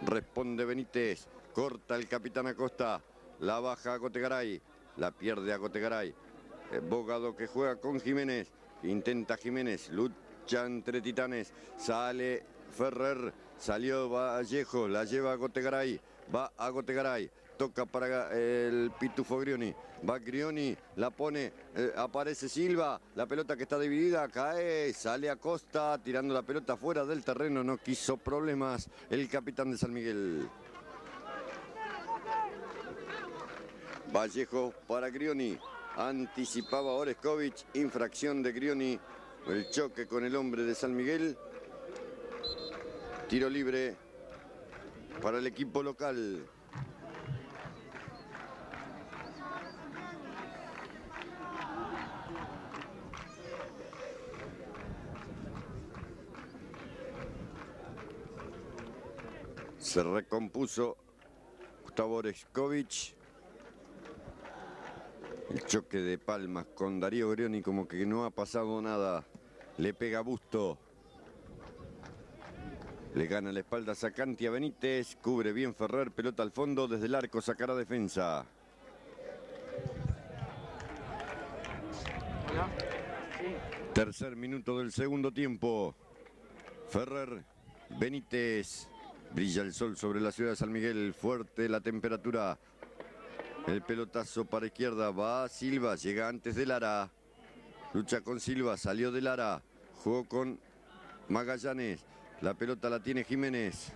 responde Benítez, corta el capitán Acosta, la baja Agotegaray, la pierde Agotegaray, Bogado que juega con Jiménez, intenta Jiménez, lucha entre titanes, sale Ferrer, salió Vallejo, la lleva Agotegaray, va Agotegaray, toca para el Pitufo Grioni, va Grioni, la pone, eh, aparece Silva, la pelota que está dividida, cae, sale Acosta, tirando la pelota fuera del terreno, no quiso problemas el capitán de San Miguel. Vallejo para Grioni, anticipaba Oreskovich, infracción de Grioni, el choque con el hombre de San Miguel. Tiro libre para el equipo local. Se recompuso Gustavo Oreskovich. El choque de palmas con Darío Grioni, como que no ha pasado nada. Le pega Busto. Le gana la espalda Sacanti a Benítez. Cubre bien Ferrer, pelota al fondo. Desde el arco sacará defensa. ¿Hola? Sí. Tercer minuto del segundo tiempo. Ferrer, Benítez. Brilla el sol sobre la ciudad de San Miguel. Fuerte la temperatura. El pelotazo para izquierda. Va Silva. Llega antes de Lara. Lucha con Silva. Salió de Lara. Jugó con Magallanes. La pelota la tiene Jiménez.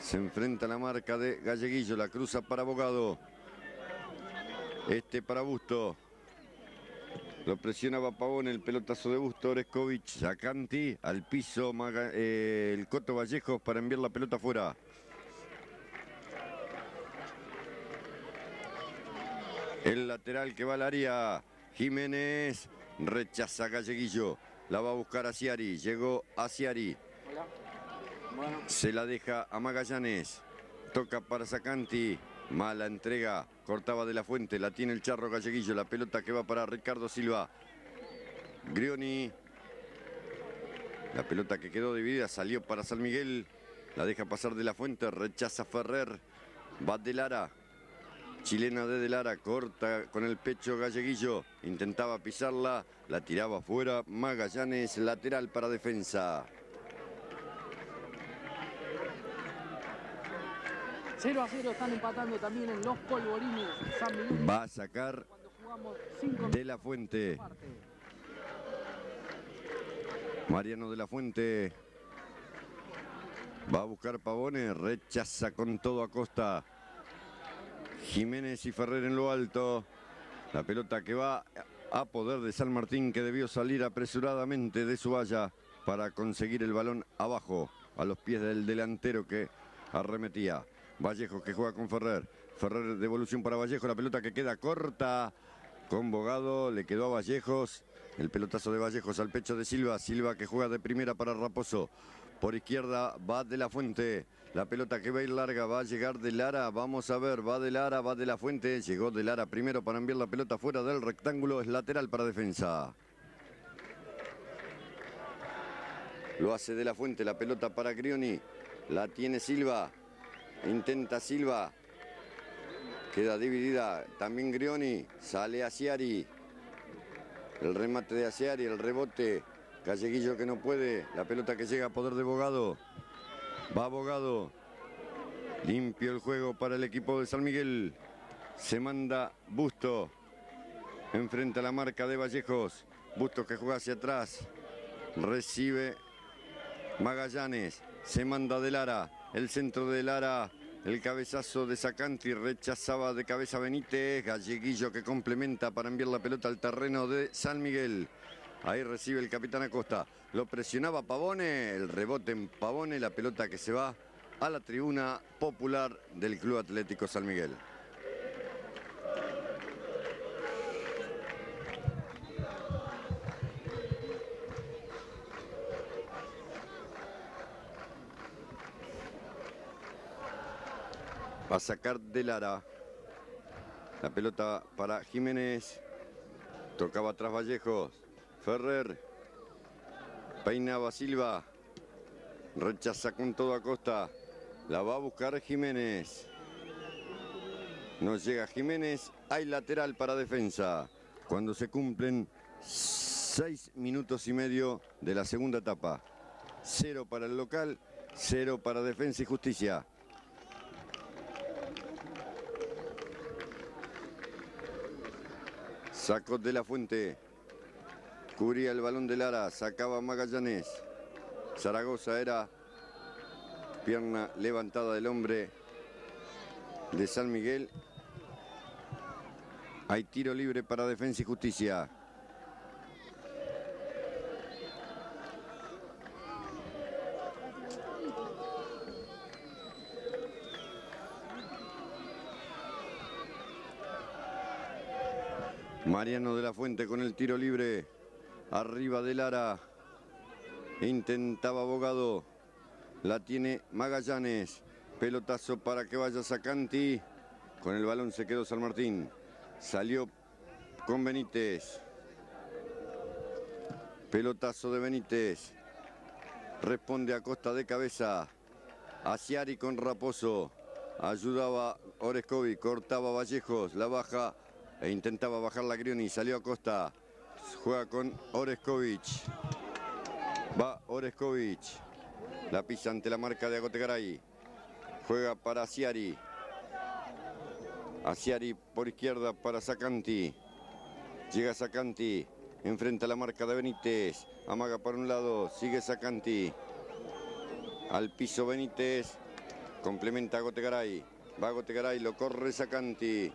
Se enfrenta a la marca de Galleguillo. La cruza para Bogado. Este para Busto. Lo presionaba Pavone. El pelotazo de Busto. Oreskovich. Sacanti. Al piso. Maga, eh, el Coto Vallejos para enviar la pelota afuera. El lateral que va al área, Jiménez, rechaza Galleguillo, la va a buscar Asiari, llegó Asiari, bueno. Se la deja a Magallanes, toca para Sacanti, mala entrega, cortaba de la Fuente, la tiene el charro Galleguillo, la pelota que va para Ricardo Silva, Grioni, la pelota que quedó dividida, salió para San Miguel, la deja pasar de la Fuente, rechaza Ferrer, va de Lara. Chilena de de Lara, corta con el pecho Galleguillo, intentaba pisarla, la tiraba fuera, Magallanes, lateral para defensa. cero a cero están empatando también en Los Polvorines. San Miguel. Va a sacar de la Fuente. Mariano de la Fuente va a buscar Pavone, rechaza con todo a Acosta. Jiménez y Ferrer en lo alto. La pelota que va a poder de San Martín, que debió salir apresuradamente de su valla para conseguir el balón abajo, a los pies del delantero que arremetía. Vallejos que juega con Ferrer. Ferrer, devolución para Vallejos. La pelota que queda corta con Bogado. Le quedó a Vallejos. El pelotazo de Vallejos al pecho de Silva. Silva que juega de primera para Raposo. Por izquierda va de la Fuente. La pelota que va a ir larga, va a llegar de Lara, vamos a ver, va de Lara, va de la Fuente, llegó de Lara primero para enviar la pelota fuera del rectángulo, es lateral para defensa. Lo hace de la Fuente, la pelota para Grioni, la tiene Silva, intenta Silva, queda dividida, también Grioni, sale Asiari, el remate de Asiari, el rebote, Galleguillo que no puede, la pelota que llega a poder de Bogado. Va Bogado, limpio el juego para el equipo de San Miguel, se manda Busto, enfrenta la marca de Vallejos, Busto que juega hacia atrás, recibe Magallanes, se manda de Lara, el centro de Lara, el cabezazo de Sacanti, rechazaba de cabeza Benítez, Galleguillo que complementa para enviar la pelota al terreno de San Miguel. Ahí recibe el capitán Acosta, lo presionaba Pavone, el rebote en Pavone, la pelota que se va a la tribuna popular del Club Atlético San Miguel. Va a sacar de Lara, la pelota para Jiménez, tocaba atrás Vallejos. Ferrer, peinaba Silva, rechaza con todo a Costa, la va a buscar Jiménez, no llega Jiménez, hay lateral para defensa, cuando se cumplen seis minutos y medio de la segunda etapa, cero para el local, cero para Defensa y Justicia. Sacó de la Fuente. Cubría el balón de Lara, sacaba Magallanes. Zaragoza era pierna levantada del hombre de San Miguel. Hay tiro libre para Defensa y Justicia. Mariano de la Fuente con el tiro libre. Arriba de Lara. Intentaba Bogado. La tiene Magallanes. Pelotazo para que vaya Sacanti. Con el balón se quedó San Martín. Salió con Benítez. Pelotazo de Benítez. Responde Acosta de cabeza. Asiari con Raposo. Ayudaba Oreskovich. Cortaba Vallejos. La baja. E intentaba bajar la Grioni, salió Acosta, juega con Oreskovich, va Oreskovich, la pisa ante la marca de Agotegaray, juega para Asiari, Asiari por izquierda para Sacanti, llega Sacanti, enfrenta la marca de Benítez, amaga para un lado, sigue Sacanti, al piso Benítez, complementa a Agotegaray, va Agotegaray, lo corre Sacanti,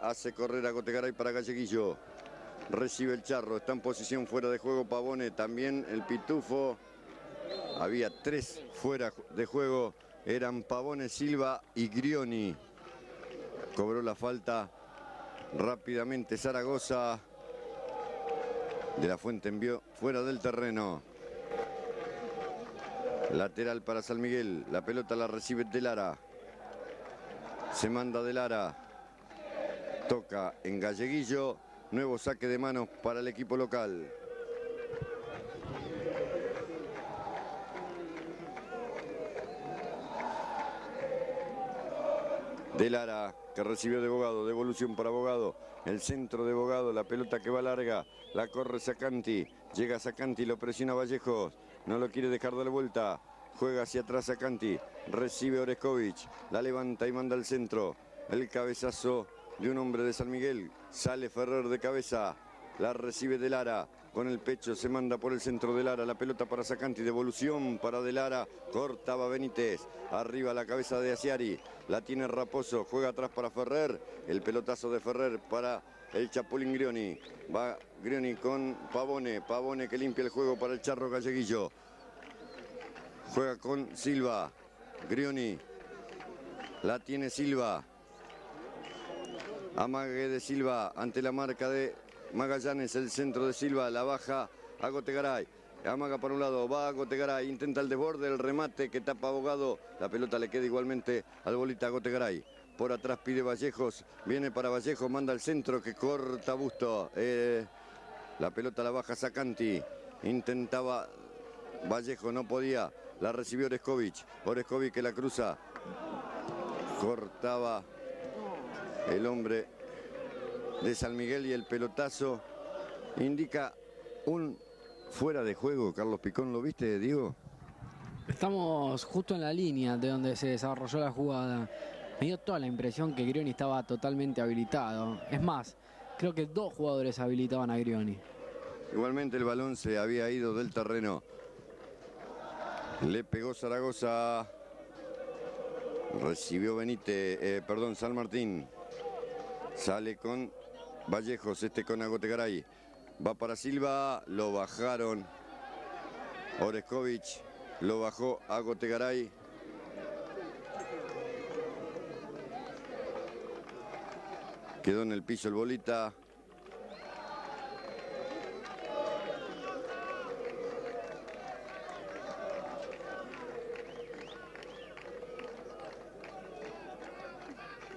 hace correr a Agotegaray para Galleguillo. Recibe el charro. Está en posición fuera de juego Pavone. También el Pitufo. Había tres fuera de juego. Eran Pavone, Silva y Grioni. Cobró la falta rápidamente Zaragoza. De la Fuente envió fuera del terreno. Lateral para San Miguel. La pelota la recibe de Lara. Se manda de Lara. Toca en Galleguillo, nuevo saque de manos para el equipo local. De Lara, que recibió de Bogado, devolución para Bogado, el centro de Bogado, la pelota que va larga, la corre Sacanti, llega Sacanti, lo presiona Vallejos, no lo quiere dejar dar vuelta, juega hacia atrás Sacanti, recibe Oreskovich, la levanta y manda al centro, el cabezazo de un hombre de San Miguel, sale Ferrer de cabeza, la recibe de Lara, con el pecho se manda por el centro de Lara, la pelota para Sacanti, devolución para de Lara, cortaba Benítez, arriba la cabeza de Asiari, la tiene Raposo, juega atrás para Ferrer, el pelotazo de Ferrer para el Chapulín Grioni, va Grioni con Pavone, Pavone que limpia el juego para el Charro Galleguillo, juega con Silva, Grioni, la tiene Silva, amague de Silva ante la marca de Magallanes, el centro de Silva, la baja Agotegaray, amaga por un lado, va Agotegaray, intenta el desborde, el remate que tapa Bogado, la pelota le queda igualmente al bolita Agotegaray, por atrás pide Vallejos, viene para Vallejos, manda al centro que corta Busto, eh, la pelota la baja Sacanti, intentaba Vallejo, no podía, la recibió Oreskovich, Oreskovich que la cruza, cortaba el hombre de San Miguel y el pelotazo indica un fuera de juego. Carlos Picón, ¿lo viste, Diego? Estamos justo en la línea de donde se desarrolló la jugada. Me dio toda la impresión que Grioni estaba totalmente habilitado. Es más, creo que dos jugadores habilitaban a Grioni. Igualmente el balón se había ido del terreno. Le pegó Zaragoza. Recibió Benítez, eh, perdón, San Martín. Sale con Vallejos, este con Agotegaray. Va para Silva, lo bajaron. Oreskovich lo bajó Agotegaray. Quedó en el piso el bolita.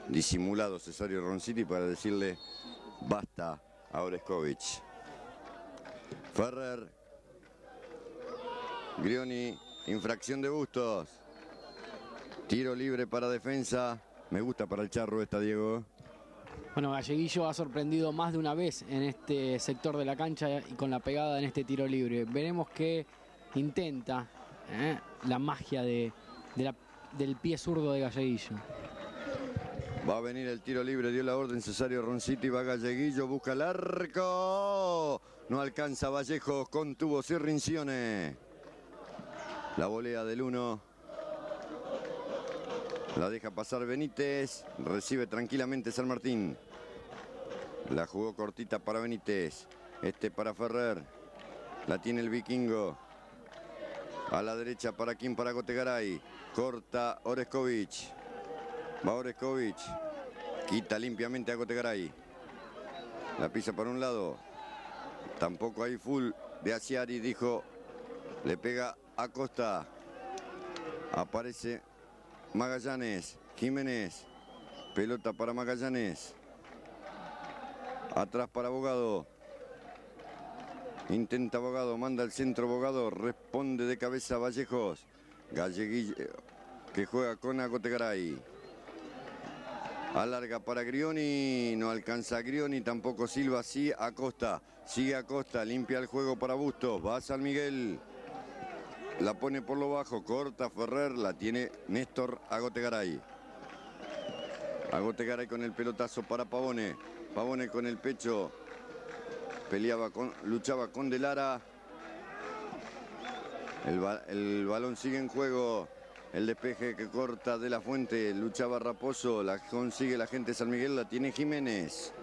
Disimulado Cesario Roncitti para decirle basta a Oreskovich. Ferrer, Grioni, infracción de Bustos. Tiro libre para defensa. Me gusta para el Charro esta, Diego. Bueno, Galleguillo ha sorprendido más de una vez en este sector de la cancha y con la pegada en este tiro libre. Veremos que intenta ¿eh? la magia de, de la, del pie zurdo de Galleguillo. Va a venir el tiro libre, dio la orden Cesario Roncitti, va Galleguillo, busca el arco. No alcanza Vallejos, contuvo Cirrincione. La volea del uno. La deja pasar Benítez, recibe tranquilamente San Martín. La jugó cortita para Benítez, este para Ferrer. La tiene el vikingo. A la derecha para quien, para Agotegaray. Corta Oreskovich. Va Oreskovich, quita limpiamente a Agotegaray. La pisa por un lado. Tampoco hay full de Asiari, dijo. Le pega Acosta. Aparece Magallanes. Jiménez. Pelota para Magallanes. Atrás para Bogado. Intenta Bogado, manda al centro Bogado, responde de cabeza Vallejos. Galleguillo que juega con Agotegaray. Alarga para Grioni, no alcanza Grioni, tampoco Silva, sí Acosta. Sigue Acosta, limpia el juego para Bustos, va San Miguel. La pone por lo bajo, corta Ferrer, la tiene Néstor Agotegaray. Agotegaray con el pelotazo para Pavone. Pavone con el pecho. Peleaba con, luchaba con de Lara. El, el balón sigue en juego. El despeje que corta de la Fuente. Luchaba Raposo. La consigue la gente de San Miguel. La tiene Jiménez.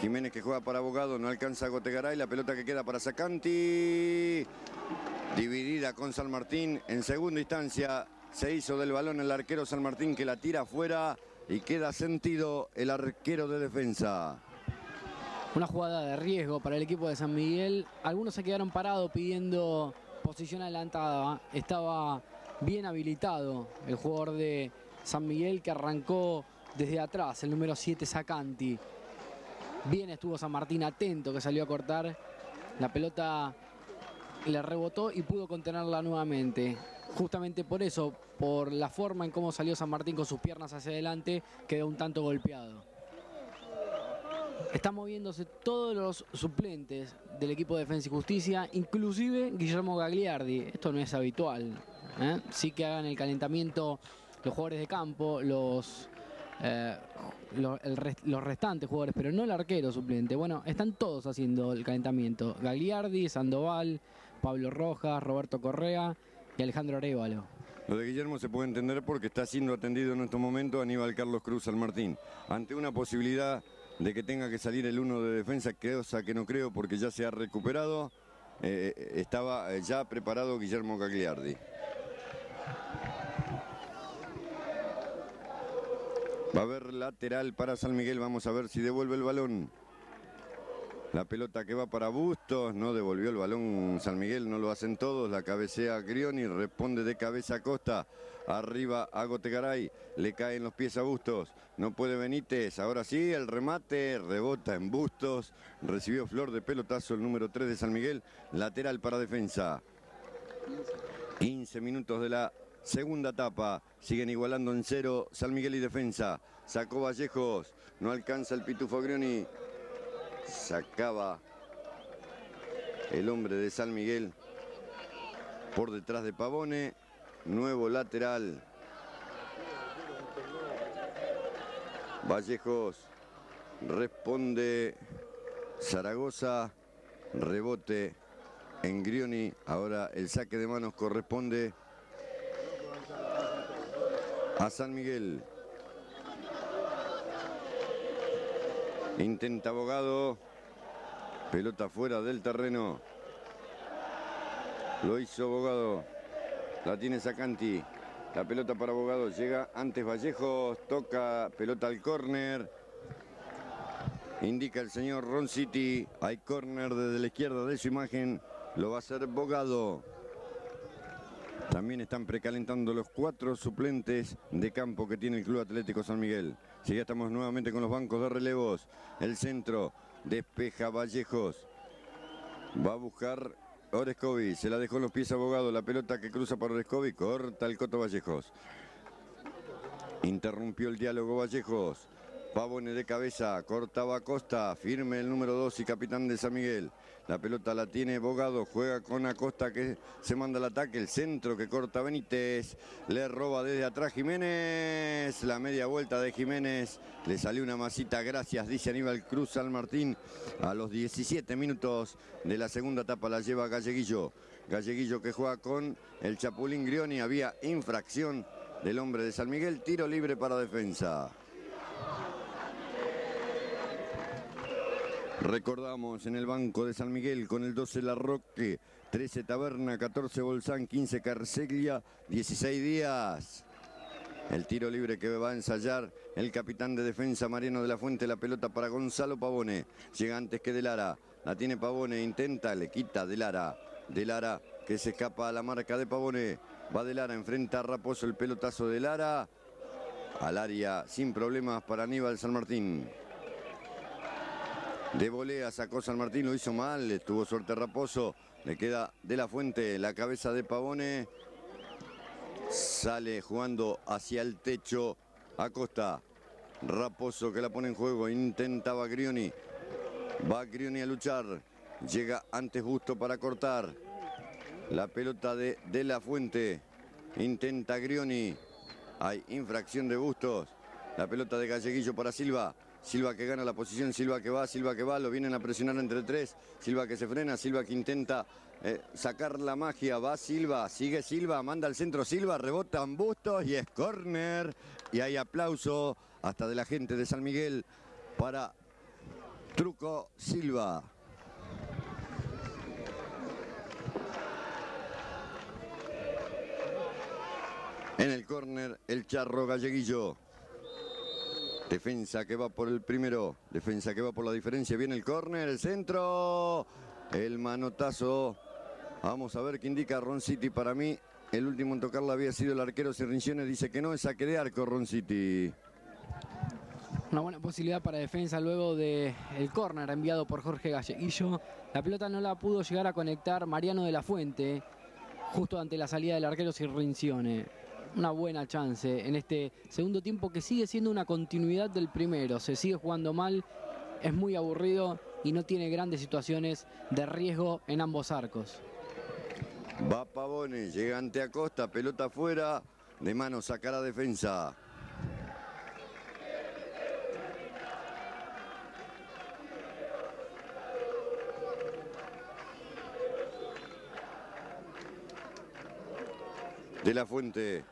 Jiménez que juega para Bogado. No alcanza a Agotegaray. La pelota que queda para Sacanti. Dividida con San Martín. En segunda instancia se hizo del balón el arquero San Martín, que la tira afuera. Y queda sentido el arquero de Defensa. Una jugada de riesgo para el equipo de San Miguel. Algunos se quedaron parados pidiendo posición adelantada. Estaba bien habilitado el jugador de San Miguel, que arrancó desde atrás, el número siete, Sacanti. Bien estuvo San Martín, atento, que salió a cortar. La pelota le rebotó y pudo contenerla nuevamente. Justamente por eso, por la forma en cómo salió San Martín con sus piernas hacia adelante, quedó un tanto golpeado. Están moviéndose todos los suplentes del equipo de Defensa y Justicia, inclusive Guillermo Gagliardi. Esto no es habitual, ¿eh? Sí que hagan el calentamiento los jugadores de campo, los, eh, los, el rest, los restantes jugadores, pero no el arquero suplente. Bueno, están todos haciendo el calentamiento. Gagliardi, Sandoval, Pablo Rojas, Roberto Correa y Alejandro Arévalo. Lo de Guillermo se puede entender porque está siendo atendido en estos momentos Aníbal Carlos Cruz al Martín. Ante una posibilidad de que tenga que salir el uno de Defensa, cosa que no creo porque ya se ha recuperado, eh, estaba ya preparado Guillermo Gagliardi. Va a haber lateral para San Miguel, vamos a ver si devuelve el balón. La pelota que va para Bustos, no devolvió el balón San Miguel, no lo hacen todos. La cabecea Grioni, responde de cabeza Acosta. Arriba Agotegaray, le caen los pies a Bustos. No puede Benítez, ahora sí, el remate, rebota en Bustos. Recibió flor de pelotazo el número tres de San Miguel, lateral para Defensa. quince minutos de la segunda etapa, siguen igualando en cero San Miguel y Defensa. Sacó Vallejos, no alcanza el Pitufo Grioni. Sacaba el hombre de San Miguel por detrás de Pavone. Nuevo lateral. Vallejos responde. Zaragoza, rebote en Grioni. Ahora el saque de manos corresponde a San Miguel. Intenta Bogado, pelota fuera del terreno. Lo hizo Bogado, la tiene Sacanti. La pelota para Bogado, llega antes Vallejos, toca pelota al córner. Indica el señor Roncitti, hay córner desde la izquierda de su imagen, lo va a hacer Bogado. También están precalentando los cuatro suplentes de campo que tiene el Club Atlético San Miguel. Sí, ya estamos nuevamente con los bancos de relevos. El centro despeja Vallejos. Va a buscar Oreskovich. Se la dejó en los pies a Bogado. La pelota que cruza para Oreskovich. Corta el coto Vallejos. Interrumpió el diálogo Vallejos. Pavone de cabeza. Cortaba Acosta. Firme el número dos y capitán de San Miguel. La pelota la tiene Bogado. Juega con Acosta que se manda al ataque. El centro que corta Benítez. Le roba desde atrás Jiménez. La media vuelta de Jiménez. Le salió una masita. Gracias, dice Aníbal Cruz al Martín. A los diecisiete minutos de la segunda etapa la lleva Galleguillo. Galleguillo que juega con el Chapulín Grioni. Había infracción del hombre de San Miguel. Tiro libre para Defensa. Recordamos en el banco de San Miguel con el doce La Roque, trece Taberna, catorce Bolsán, quince Carceglia, dieciséis Díaz. El tiro libre que va a ensayar el capitán de defensa Mariano de la Fuente. La pelota para Gonzalo Pavone. Llega antes que de Lara. La tiene Pavone, intenta, le quita de Lara. De Lara que se escapa a la marca de Pavone. Va de Lara, enfrenta a Raposo, el pelotazo de Lara. Al área sin problemas para Aníbal San Martín. De volea sacó San Martín, lo hizo mal, le tuvo suerte Raposo. Le queda de la Fuente, la cabeza de Pavone. Sale jugando hacia el techo Acosta. Raposo que la pone en juego. Intentaba Grioni. Va Grioni a luchar. Llega antes Busto para cortar. La pelota de de la Fuente. Intenta Grioni. Hay infracción de Bustos. La pelota de Galleguillo para Silva. Silva que gana la posición. Silva que va. Silva que va. Lo vienen a presionar entre tres. Silva que se frena. Silva que intenta... Eh, sacar la magia, va Silva, sigue Silva, manda al centro Silva, rebotan Bustos y es córner. Y hay aplauso hasta de la gente de San Miguel para Truco Silva. En el córner el Charro Galleguillo. Defensa que va por el primero, defensa que va por la diferencia, viene el córner, el centro, el manotazo. Vamos a ver qué indica Roncitti. Para mí, el último en tocarla había sido el arquero Cirrincione. Dice que no, es saque de arco, Roncitti. Una buena posibilidad para defensa luego del córner enviado por Jorge Galleguillo. La pelota no la pudo llegar a conectar Mariano de la Fuente, justo ante la salida del arquero Cirrincione. Una buena chance en este segundo tiempo que sigue siendo una continuidad del primero. Se sigue jugando mal, es muy aburrido y no tiene grandes situaciones de riesgo en ambos arcos. Va Pavone, llega ante Acosta, pelota afuera, de mano sacará defensa. De la Fuente,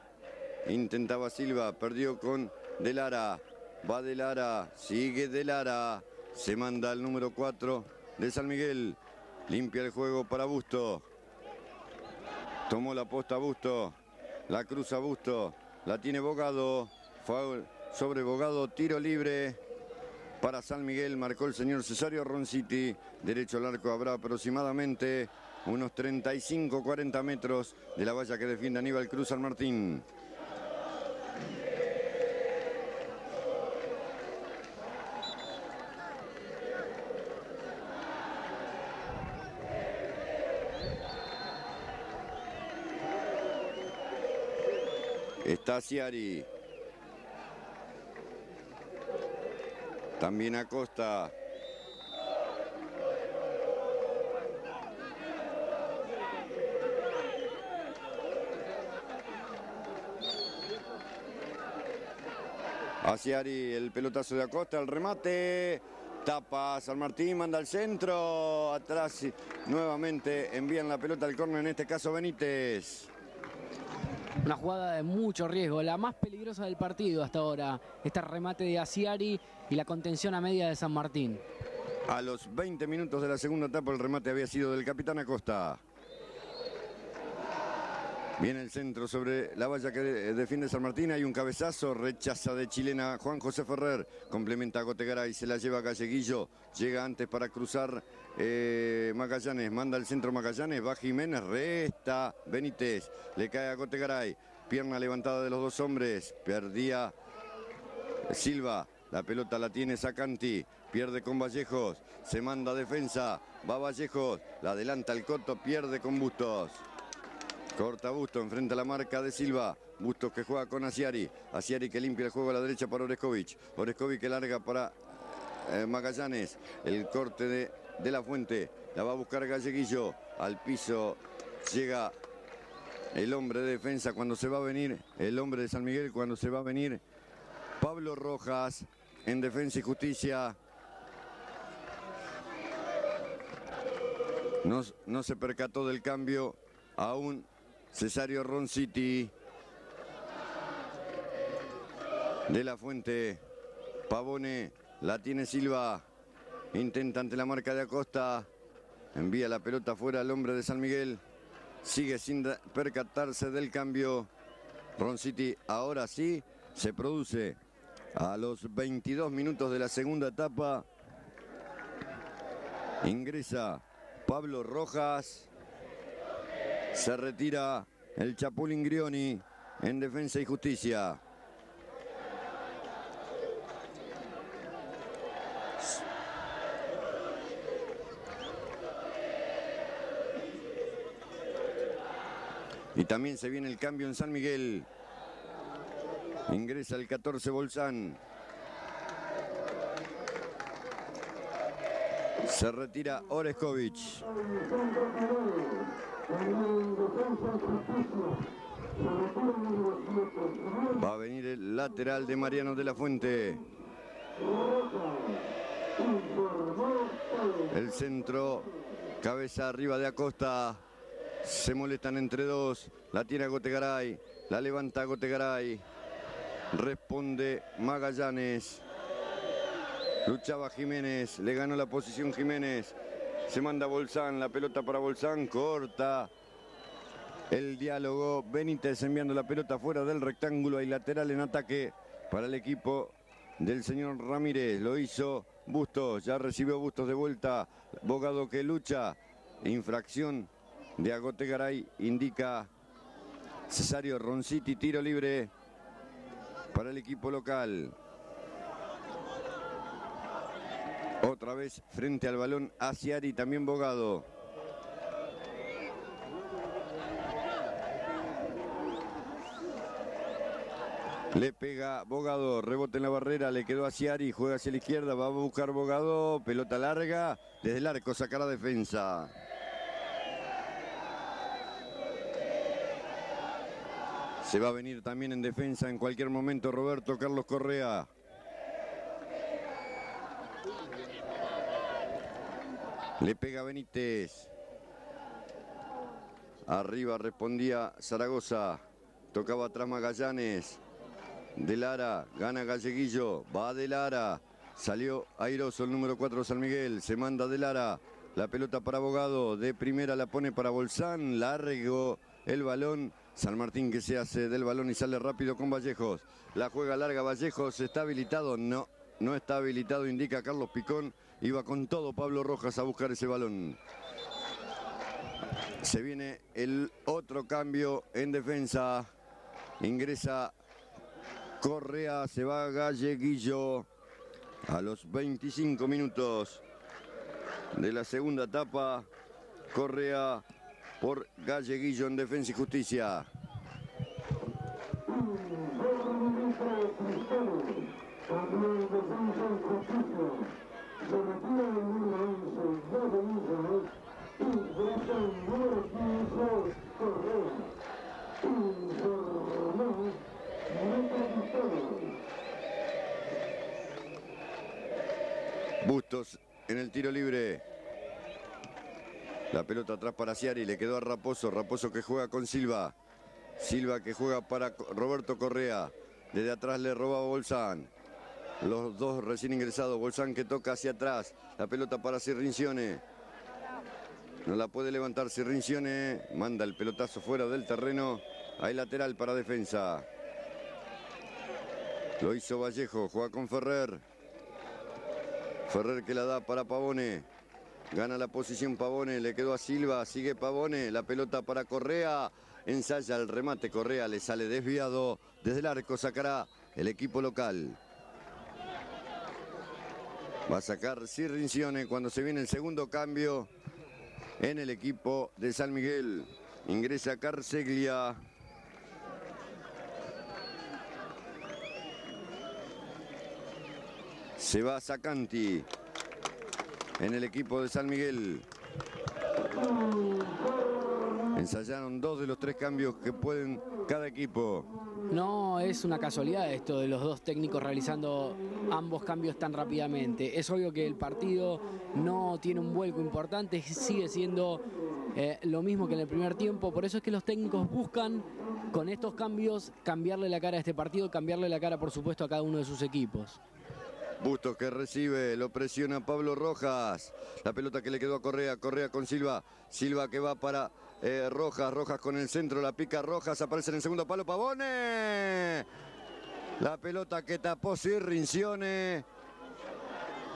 intentaba Silva, perdió con de Lara, va de Lara, sigue de Lara, se manda al número cuatro de San Miguel, limpia el juego para Busto. Tomó la posta Busto, la cruza Busto, la tiene Bogado, foul sobre Bogado, tiro libre para San Miguel, marcó el señor Cesario Roncitti, derecho al arco habrá aproximadamente unos treinta y cinco cuarenta metros de la valla que defiende Aníbal Cruz al Martín. Está Asiari. También Acosta. Asiari, el pelotazo de Acosta, el remate. Tapa San Martín, manda al centro. Atrás nuevamente envían la pelota al córner, en este caso Benítez. Una jugada de mucho riesgo, la más peligrosa del partido hasta ahora. Este remate de Asiari y la contención a media de San Martín. A los veinte minutos de la segunda etapa el remate había sido del capitán Acosta. Viene el centro sobre la valla que defiende San Martín. Hay un cabezazo, rechaza de chilena Juan José Ferrer. Complementa a Agotegaray, se la lleva Galleguillo. Llega antes para cruzar eh, Magallanes. Manda al centro Magallanes, va Jiménez, resta Benítez. Le cae a Agotegaray. Pierna levantada de los dos hombres. Perdía Silva. La pelota la tiene Sacanti. Pierde con Vallejos. Se manda a defensa. Va Vallejos. La adelanta el Coto, pierde con Bustos. Corta Busto, enfrenta la marca de Silva. Bustos que juega con Asiari. Asiari que limpia el juego a la derecha para Oreskovich. Oreskovich que larga para eh, Magallanes. El corte de, de la Fuente. La va a buscar Galleguillo. Al piso llega el hombre de defensa cuando se va a venir. El hombre de San Miguel cuando se va a venir. Pablo Rojas en Defensa y Justicia. No, no se percató del cambio aún Cesario Roncitti. De la Fuente, Pavone, la tiene Silva, intenta ante la marca de Acosta, envía la pelota fuera al hombre de San Miguel, sigue sin percatarse del cambio, Roncitti ahora sí se produce a los veintidós minutos de la segunda etapa. Ingresa Pablo Rojas. Se retira el Chapulín Grioni en Defensa y Justicia. Y también se viene el cambio en San Miguel. Ingresa el catorce Bolsán. Se retira Oreskovich. Va a venir el lateral de Mariano de la Fuente. El centro, cabeza arriba de Acosta. Se molestan entre dos. La tiene Agotegaray. La levanta Agotegaray. Responde Magallanes. Luchaba Jiménez. Le ganó la posición Jiménez. Se manda Bolsán. La pelota para Bolsán. Corta el diálogo. Benítez enviando la pelota fuera del rectángulo. Hay lateral en ataque para el equipo del señor Ramírez. Lo hizo Bustos. Ya recibió Bustos de vuelta. Bogado que lucha. Infracción de Agotegaray, indica Cesario Roncitti. Tiro libre para el equipo local. Otra vez frente al balón Asiari, también Bogado. Le pega Bogado, rebote en la barrera, le quedó Asiari, juega hacia la izquierda, va a buscar Bogado, pelota larga, desde el arco sacará defensa. Se va a venir también en defensa en cualquier momento Roberto Carlos Correa. Le pega Benítez. Arriba respondía Zaragoza. Tocaba atrás Magallanes. De Lara, gana Galleguillo. Va de Lara. Salió airoso el número cuatro San Miguel. Se manda de Lara. La pelota para Bogado. De primera la pone para Bolsán. Largo el balón. San Martín que se hace del balón y sale rápido con Vallejos. La juega larga Vallejos. ¿Está habilitado? No, no está habilitado, indica Carlos Picón. Iba con todo Pablo Rojas a buscar ese balón. Se viene el otro cambio en defensa. Ingresa Correa, se va Galleguillo a los veinticinco minutos de la segunda etapa. Correa por Galleguillo en Defensa y Justicia. Bustos en el tiro libre. La pelota atrás para Asiari, le quedó a Raposo, Raposo que juega con Silva. Silva que juega para Roberto Correa, desde atrás le roba a Bolsán. Los dos recién ingresados, Bolsán que toca hacia atrás, la pelota para Cirrincione. No la puede levantar Cirrincione, manda el pelotazo fuera del terreno, hay lateral para defensa. Lo hizo Vallejo, juega con Ferrer. Ferrer que la da para Pavone. Gana la posición Pavone, le quedó a Silva, sigue Pavone, la pelota para Correa, ensaya el remate, Correa le sale desviado, desde el arco sacará el equipo local. Va a sacar Cirrincione cuando se viene el segundo cambio en el equipo de San Miguel. Ingresa Carceglia. Se va Sacanti. En el equipo de San Miguel. Ensayaron dos de los tres cambios que pueden cada equipo. No es una casualidad esto de los dos técnicos realizando ambos cambios tan rápidamente. Es obvio que el partido no tiene un vuelco importante, sigue siendo eh, lo mismo que en el primer tiempo. Por eso es que los técnicos buscan con estos cambios cambiarle la cara a este partido, cambiarle la cara por supuesto a cada uno de sus equipos. Bustos que recibe, lo presiona Pablo Rojas. La pelota que le quedó a Correa, Correa con Silva. Silva que va para Eh, Rojas, Rojas con el centro, la pica Rojas, aparece en el segundo palo, Pavone. La pelota que tapó Cirrincione.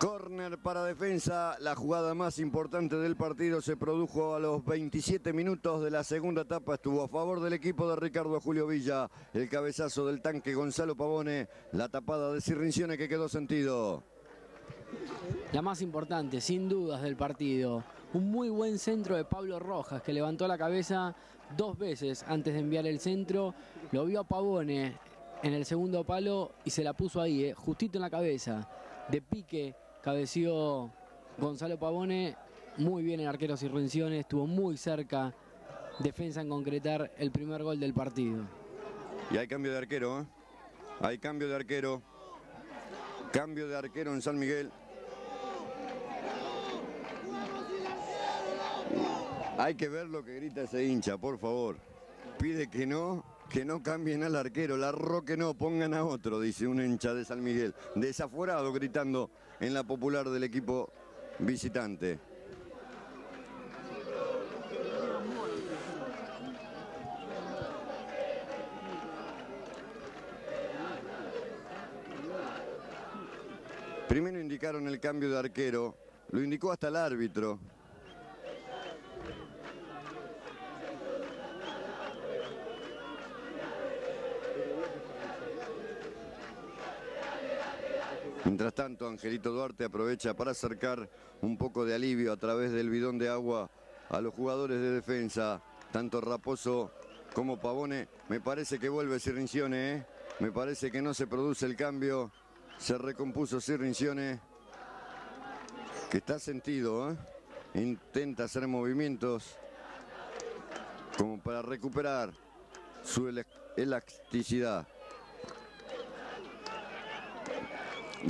Córner para Defensa. La jugada más importante del partido se produjo a los veintisiete minutos de la segunda etapa. Estuvo a favor del equipo de Ricardo Julio Villa. El cabezazo del tanque Gonzalo Pavone. La tapada de Cirrincione que quedó sentido. La más importante, sin dudas, del partido. Un muy buen centro de Pablo Rojas, que levantó la cabeza dos veces antes de enviar el centro. Lo vio a Pavone en el segundo palo y se la puso ahí, eh, justito en la cabeza. De pique cabeció Gonzalo Pavone. Muy bien el arquero Cirrincione, estuvo muy cerca Defensa en concretar el primer gol del partido. Y hay cambio de arquero, ¿eh? Hay cambio de arquero. Cambio de arquero en San Miguel. Hay que ver lo que grita ese hincha, por favor. Pide que no, que no cambien al arquero, la roque no, pongan a otro, dice un hincha de San Miguel. Desaforado gritando en la popular del equipo visitante. Primero indicaron el cambio de arquero, lo indicó hasta el árbitro. Mientras tanto, Angelito Duarte aprovecha para acercar un poco de alivio a través del bidón de agua a los jugadores de Defensa. Tanto Raposo como Pavone. Me parece que vuelve Cirrincione, ¿eh? Me parece que no se produce el cambio. Se recompuso Cirrincione, que está sentido, ¿eh? Intenta hacer movimientos como para recuperar su elasticidad.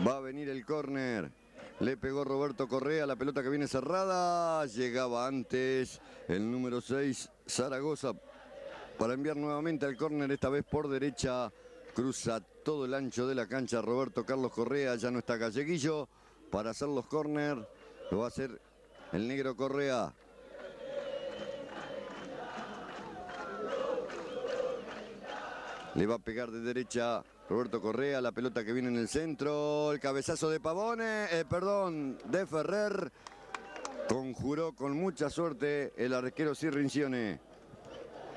Va a venir el córner. Le pegó Roberto Correa, la pelota que viene cerrada. Llegaba antes el número seis, Zaragoza, para enviar nuevamente al córner, esta vez por derecha. Cruza todo el ancho de la cancha Roberto Carlos Correa. Ya no está Galleguillo para hacer los córner. Lo va a hacer el negro Correa. Le va a pegar de derecha Roberto Correa, la pelota que viene en el centro, el cabezazo de Pavone, eh, perdón, de Ferrer. Conjuró con mucha suerte el arquero Cirrincione.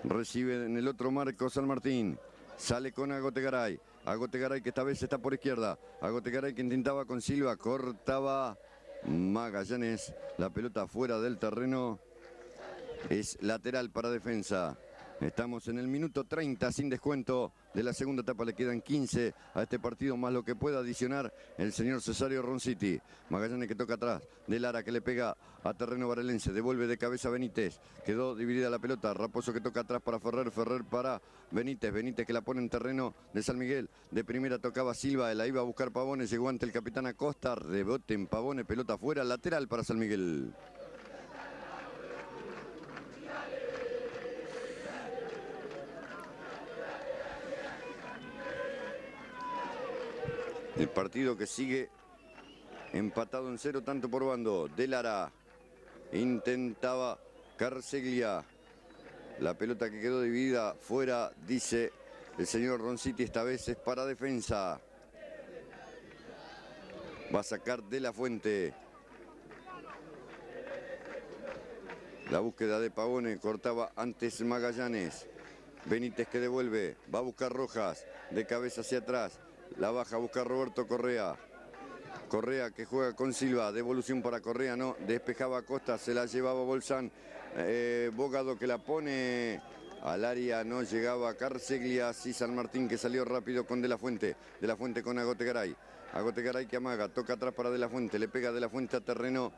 Recibe en el otro marco San Martín, sale con Agotegaray, Agotegaray que esta vez está por izquierda, Agotegaray que intentaba con Silva, cortaba Magallanes, la pelota fuera del terreno, es lateral para Defensa. Estamos en el minuto treinta sin descuento de la segunda etapa. Le quedan quince a este partido, más lo que pueda adicionar el señor Cesario Roncitti. Magallanes que toca atrás, de Lara que le pega a terreno varelense, devuelve de cabeza Benítez. Quedó dividida la pelota, Raposo que toca atrás para Ferrer, Ferrer para Benítez. Benítez que la pone en terreno de San Miguel. De primera tocaba Silva, la iba a buscar Pavone, llegó ante el capitán Acosta. Rebote en Pavone, pelota afuera, lateral para San Miguel. El partido que sigue empatado en cero, tanto por bando. De Lara intentaba Carceglia. La pelota que quedó dividida fuera, dice el señor Roncitti, esta vez es para Defensa. Va a sacar De La Fuente. La búsqueda de Pavone, cortaba antes Magallanes. Benítez que devuelve, va a buscar Rojas, de cabeza hacia atrás. La baja, busca Roberto Correa. Correa que juega con Silva. Devolución para Correa, no. Despejaba Acosta, se la llevaba Bolsán. Eh, Bogado que la pone al área, no llegaba Carceglia. Sí, San Martín que salió rápido con De La Fuente. De La Fuente con Agotegaray. Agotegaray que amaga, toca atrás para De La Fuente. Le pega De La Fuente a terreno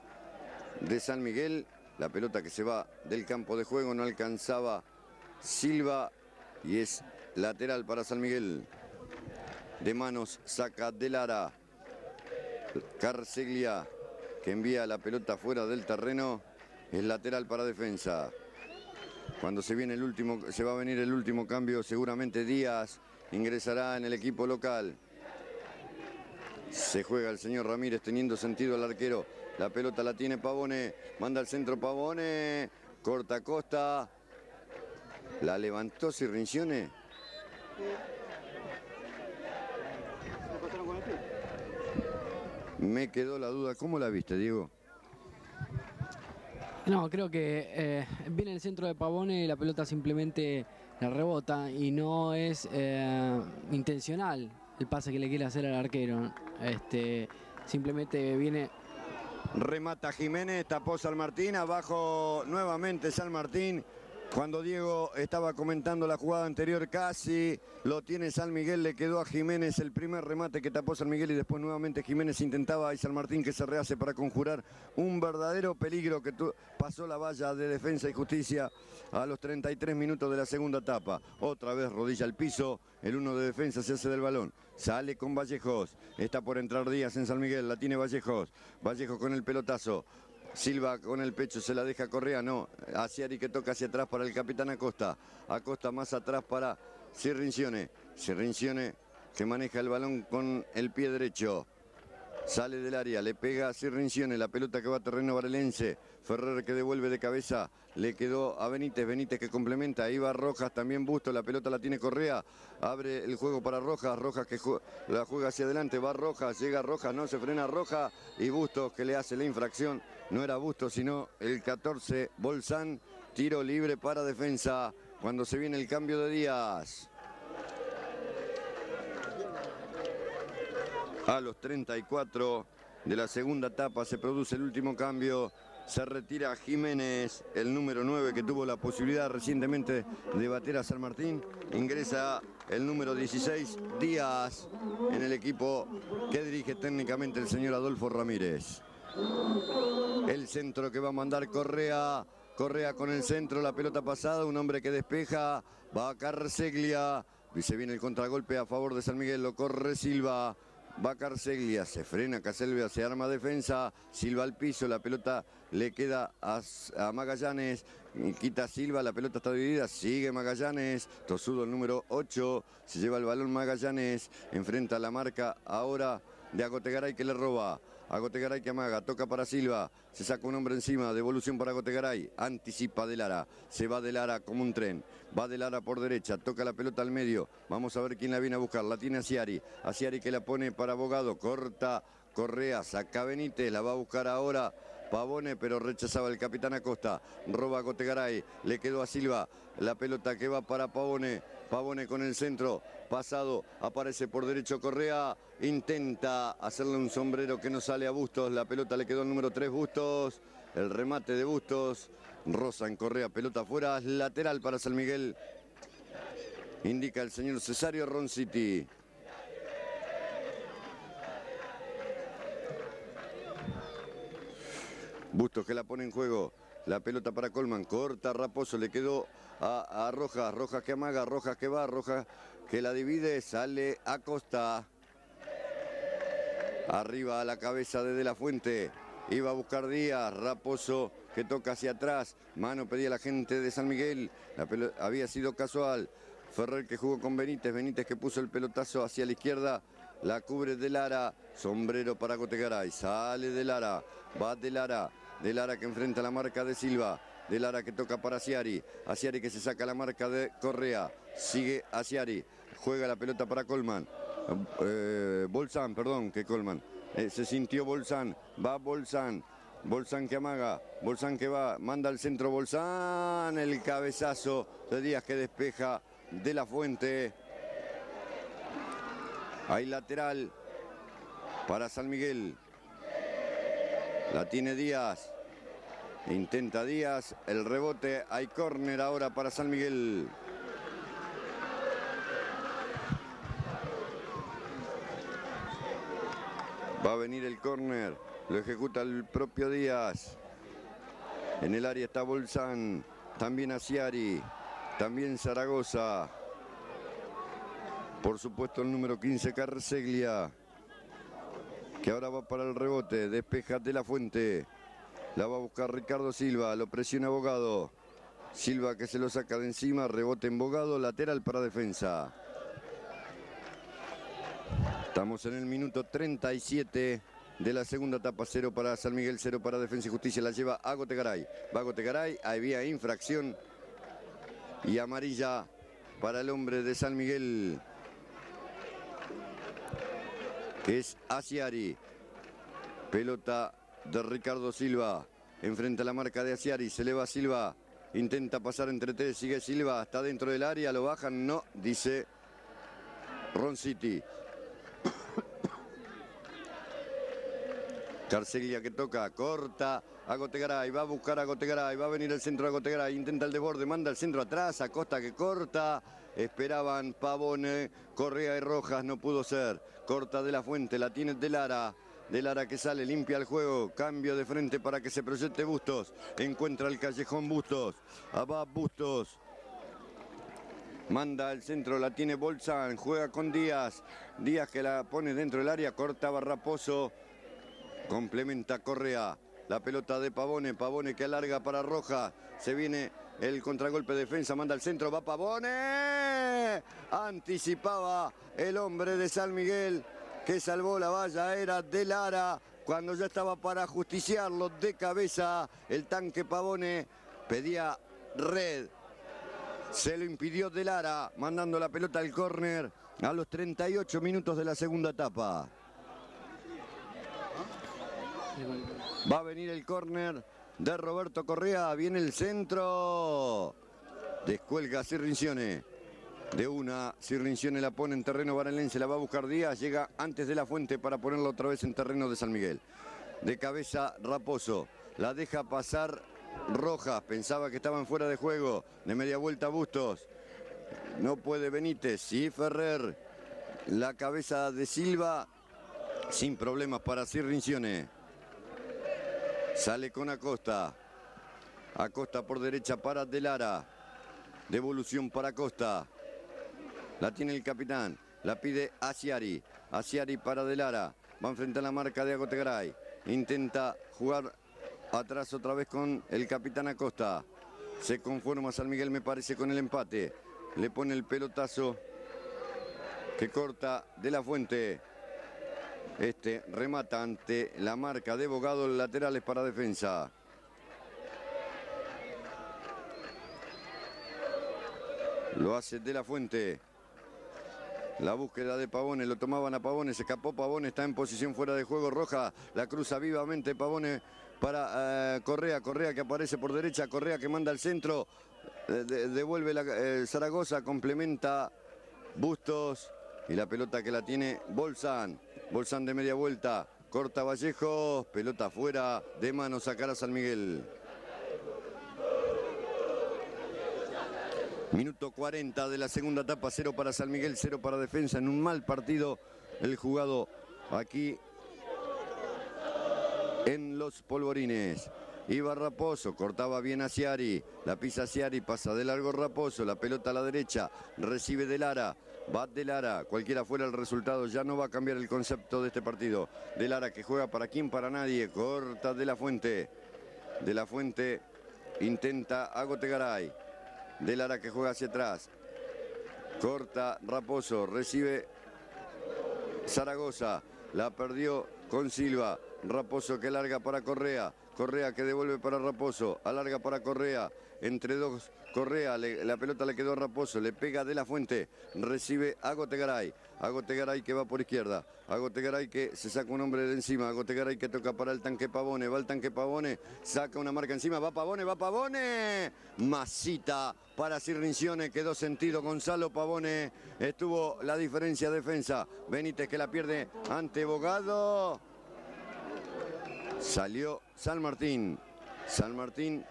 de San Miguel. La pelota que se va del campo de juego, no alcanzaba Silva. Y es lateral para San Miguel. De manos saca De Lara. Carceglia que envía la pelota fuera del terreno. Es lateral para Defensa. Cuando se viene el último, se va a venir el último cambio. Seguramente Díaz ingresará en el equipo local. Se juega el señor Ramírez teniendo sentido al arquero. La pelota la tiene Pavone. Manda al centro Pavone. Corta Costa. La levantó Cirrincione. Me quedó la duda. ¿Cómo la viste, Diego? No, creo que eh, viene el centro de Pavone y la pelota simplemente la rebota y no es eh, intencional el pase que le quiere hacer al arquero. Este, simplemente viene... Remata Jiménez, tapó San Martín, abajo nuevamente San Martín. Cuando Diego estaba comentando la jugada anterior, casi lo tiene San Miguel, le quedó a Jiménez el primer remate que tapó San Miguel y después nuevamente Jiménez intentaba y San Martín que se rehace para conjurar un verdadero peligro que pasó la valla de Defensa y Justicia a los treinta y tres minutos de la segunda etapa. Otra vez rodilla al piso, el uno de Defensa se hace del balón. Sale con Vallejos, está por entrar Díaz en San Miguel, la tiene Vallejos. Vallejos con el pelotazo. Silva con el pecho, se la deja Correa, no, Asiari que toca hacia atrás para el capitán Acosta, Acosta más atrás para Cirrincione, Cirrincione que maneja el balón con el pie derecho, sale del área, le pega a Cirrincione, la pelota que va a terreno varelense, Ferrer que devuelve de cabeza, le quedó a Benítez, Benítez que complementa, ahí va Rojas, también Busto, la pelota la tiene Correa, abre el juego para Rojas, Rojas que juega, la juega hacia adelante, va Rojas, llega Rojas, no se frena Rojas y Busto que le hace la infracción. No era Busto, sino el catorce, Bolsán, tiro libre para Defensa, cuando se viene el cambio de Díaz. A los treinta y cuatro de la segunda etapa se produce el último cambio, se retira Jiménez, el número nueve que tuvo la posibilidad recientemente de bater a San Martín, ingresa el número dieciséis, Díaz, en el equipo que dirige técnicamente el señor Adolfo Ramírez. El centro que va a mandar Correa, Correa con el centro, la pelota pasada, un hombre que despeja, va a Carceglia, y se viene el contragolpe a favor de San Miguel, lo corre Silva, va a Carceglia, se frena Carceglia, se arma defensa, Silva al piso, la pelota le queda a, a Magallanes, quita Silva, la pelota está dividida, sigue Magallanes, Tosudo el número ocho, se lleva el balón Magallanes, enfrenta la marca ahora de Agotegaray que le roba. Agotegaray que amaga, toca para Silva, se saca un hombre encima, devolución para Agotegaray, anticipa de Lara, se va de Lara como un tren, va de Lara por derecha, toca la pelota al medio, vamos a ver quién la viene a buscar, la tiene Asiari, Asiari que la pone para Bogado, corta Correa, saca Benítez, la va a buscar ahora Pavone, pero rechazaba el capitán Acosta, roba Agotegaray, le quedó a Silva, la pelota que va para Pavone, Pavone con el centro, pasado, aparece por derecho Correa, intenta hacerle un sombrero que no sale a Bustos, la pelota le quedó al número tres Bustos, el remate de Bustos, roza en Correa, pelota afuera, lateral para San Miguel, indica el señor Cesario Roncitti. Bustos que la pone en juego, la pelota para Colman, corta Raposo, le quedó a, a Rojas, Rojas que amaga, Rojas que va, Rojas que la divide, sale Acosta. Arriba a la cabeza de De La Fuente, iba a buscar Díaz, Raposo que toca hacia atrás, mano pedía la gente de San Miguel, la pelota había sido casual, Ferrer que jugó con Benítez, Benítez que puso el pelotazo hacia la izquierda, la cubre de Lara, sombrero para Agotegaray, sale de Lara, va de Lara, de Lara que enfrenta la marca de Silva, de Lara que toca para Asiari, Asiari que se saca la marca de Correa, sigue Asiari, juega la pelota para Colman, eh, Bolsán, perdón, que Colman, eh, se sintió Bolsán, va Bolsán, Bolsán que amaga, Bolsán que va, manda al centro Bolsán, el cabezazo de Díaz que despeja de la Fuente. Hay lateral para San Miguel. La tiene Díaz. Intenta Díaz. El rebote. Hay córner ahora para San Miguel. Va a venir el córner. Lo ejecuta el propio Díaz. En el área está Bolsán. También Asiari. También Zaragoza. Por supuesto el número quince, Carceglia, que ahora va para el rebote, despeja de la Fuente, la va a buscar Ricardo Silva, lo presiona Bogado, Silva que se lo saca de encima, rebote en Bogado, lateral para Defensa. Estamos en el minuto treinta y siete de la segunda etapa, cero para San Miguel, cero para Defensa y Justicia, la lleva Agotegaray, va Agotegaray, había infracción y amarilla para el hombre de San Miguel, que es Asiari. Pelota de Ricardo Silva, enfrenta la marca de Asiari, se eleva Silva, intenta pasar entre tres, sigue Silva, está dentro del área, lo bajan, no, dice Roncitti. Carceglia que toca, corta Agotegaray, va a buscar a Agotegaray, va a venir el centro de Agotegaray, intenta el desborde, manda el centro atrás, Acosta que corta, esperaban Pavone, Correa y Rojas, no pudo ser, corta de la Fuente, la tiene de Lara, de Lara que sale, limpia el juego, cambio de frente para que se proyecte Bustos, encuentra el callejón Bustos, va Bustos, manda al centro, la tiene Bolsán, juega con Díaz, Díaz que la pone dentro del área, corta Raposo, complementa Correa. La pelota de Pavone, Pavone que alarga para Rojas. Se viene el contragolpe de defensa, manda al centro, va Pavone. Anticipaba el hombre de San Miguel que salvó la valla, era de Lara. Cuando ya estaba para justiciarlo de cabeza, el tanque Pavone pedía red. Se lo impidió de Lara, mandando la pelota al córner a los treinta y ocho minutos de la segunda etapa. Va a venir el córner de Roberto Correa, viene el centro, descuelga Cirrincione, de una Cirrincione la pone en terreno barelense, la va a buscar Díaz, llega antes de la Fuente para ponerla otra vez en terreno de San Miguel. De cabeza Raposo, la deja pasar Rojas, pensaba que estaban fuera de juego, de media vuelta Bustos, no puede Benítez, sí Ferrer, la cabeza de Silva, sin problemas para Cirrincione. Sale con Acosta, Acosta por derecha para de Lara, devolución para Acosta, la tiene el capitán, la pide Asiari, Asiari para de Lara, va a enfrentar la marca de Agotegaray, intenta jugar atrás otra vez con el capitán Acosta, se conforma San Miguel me parece con el empate, le pone el pelotazo que corta de la Fuente. Este remata ante la marca de Bogado, laterales para defensa. Lo hace de la Fuente. La búsqueda de Pavone, lo tomaban a Pavone, se escapó Pavone, está en posición fuera de juego Roja, la cruza vivamente Pavone para eh, Correa, Correa que aparece por derecha, Correa que manda al centro, eh, de, devuelve la, eh, Zaragoza, complementa Bustos y la pelota que la tiene Bolsán. Bolsán de media vuelta, corta Vallejos, pelota afuera, de mano sacará San Miguel. Minuto cuarenta de la segunda etapa, cero para San Miguel, cero para defensa, en un mal partido el jugado aquí en Los Polvorines. Iba Raposo, cortaba bien a Ciari, la pisa Ciari, pasa de largo Raposo, la pelota a la derecha, recibe de Lara, va de Lara, cualquiera fuera el resultado, ya no va a cambiar el concepto de este partido. De Lara que juega para quién, para nadie, corta de la Fuente, de la Fuente intenta Agotegaray, de Lara que juega hacia atrás, corta Raposo, recibe Zaragoza, la perdió con Silva, Raposo que larga para Correa, Correa que devuelve para Raposo, alarga para Correa, entre dos Correa, le, la pelota le quedó a Raposo, le pega de la Fuente, recibe Agotegaray, Agotegaray que va por izquierda, Agotegaray que se saca un hombre de encima, Agotegaray que toca para el tanque Pavone, va el tanque Pavone, saca una marca encima, va Pavone, va Pavone, masita para Cirrincione, quedó sentido Gonzalo Pavone, estuvo la diferencia defensa, Benítez que la pierde ante Bogado. Salió San Martín, San Martín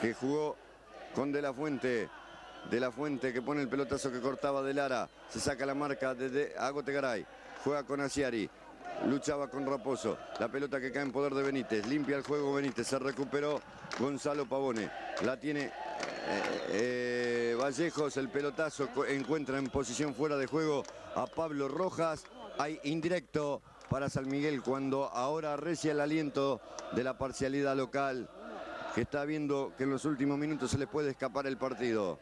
que jugó con de la Fuente, de la Fuente que pone el pelotazo que cortaba de Lara, se saca la marca de Agotegaray, juega con Asiari, luchaba con Raposo, la pelota que cae en poder de Benítez, limpia el juego Benítez, se recuperó Gonzalo Pavone, la tiene eh, eh, Vallejos, el pelotazo encuentra en posición fuera de juego a Pablo Rojas, hay indirecto para San Miguel cuando ahora recia el aliento de la parcialidad local que está viendo que en los últimos minutos se les puede escapar el partido.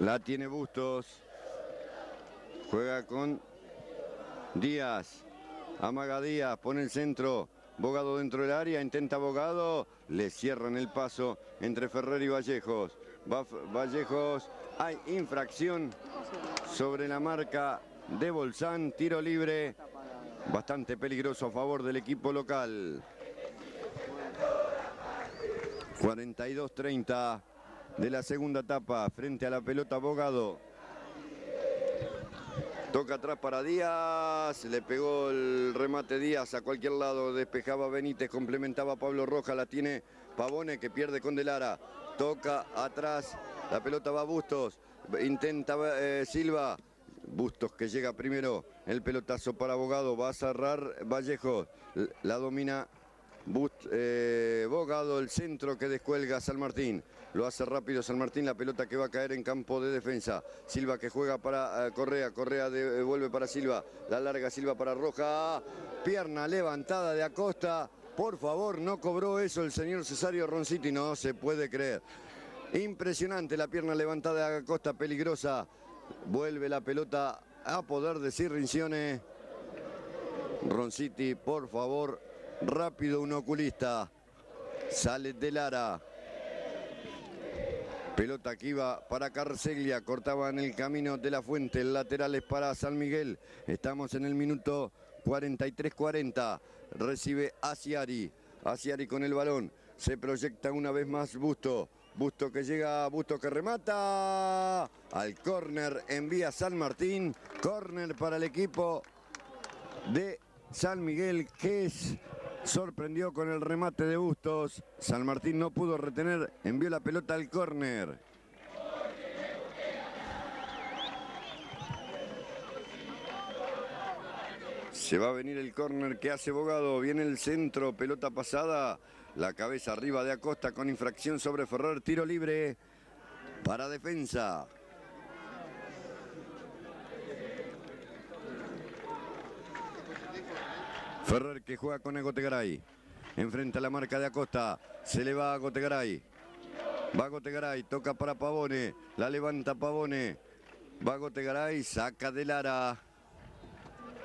La tiene Bustos. Juega con Díaz. Amaga Díaz, pone el centro. Bogado dentro del área, intenta Bogado. Le cierran el paso entre Ferrer y Vallejos. Va Vallejos, hay infracción sobre la marca de Bolsán. Tiro libre, bastante peligroso a favor del equipo local. cuarenta y dos treinta de la segunda etapa, frente a la pelota Bogado. Toca atrás para Díaz, le pegó el remate Díaz a cualquier lado, despejaba Benítez, complementaba Pablo Rojas, la tiene Pavone que pierde con de Lara. Toca atrás, la pelota va a Bustos, intenta eh, Silva, Bustos que llega primero, el pelotazo para Bogado, va a cerrar Vallejos, la domina Bust, eh, Bogado, el centro que descuelga San Martín. Lo hace rápido San Martín, la pelota que va a caer en campo de defensa. Silva que juega para eh, Correa, Correa devuelve para Silva. La larga Silva para Roja. Pierna levantada de Acosta. Por favor, no cobró eso el señor Cesario Roncitti, no se puede creer. Impresionante la pierna levantada de Acosta, peligrosa. Vuelve la pelota a poder de Cirrincione. Roncitti, por favor. Rápido un oculista, sale de Lara, pelota que iba para Carceglia, cortaban el camino de la Fuente, laterales para San Miguel, estamos en el minuto cuarenta y tres cuarenta, recibe Asiari, Asiari con el balón, se proyecta una vez más Busto, Busto que llega, Busto que remata, al córner envía San Martín, córner para el equipo de San Miguel que es... sorprendió con el remate de Bustos. San Martín no pudo retener, envió la pelota al córner. Se va a venir el córner que hace Bogado, viene el centro, pelota pasada, la cabeza arriba de Acosta con infracción sobre Ferrer, tiro libre para defensa. Ferrer que juega con Agotegaray, enfrenta la marca de Acosta, se le va a Agotegaray, va Agotegaray, toca para Pavone, la levanta Pavone, va Agotegaray, saca de Lara,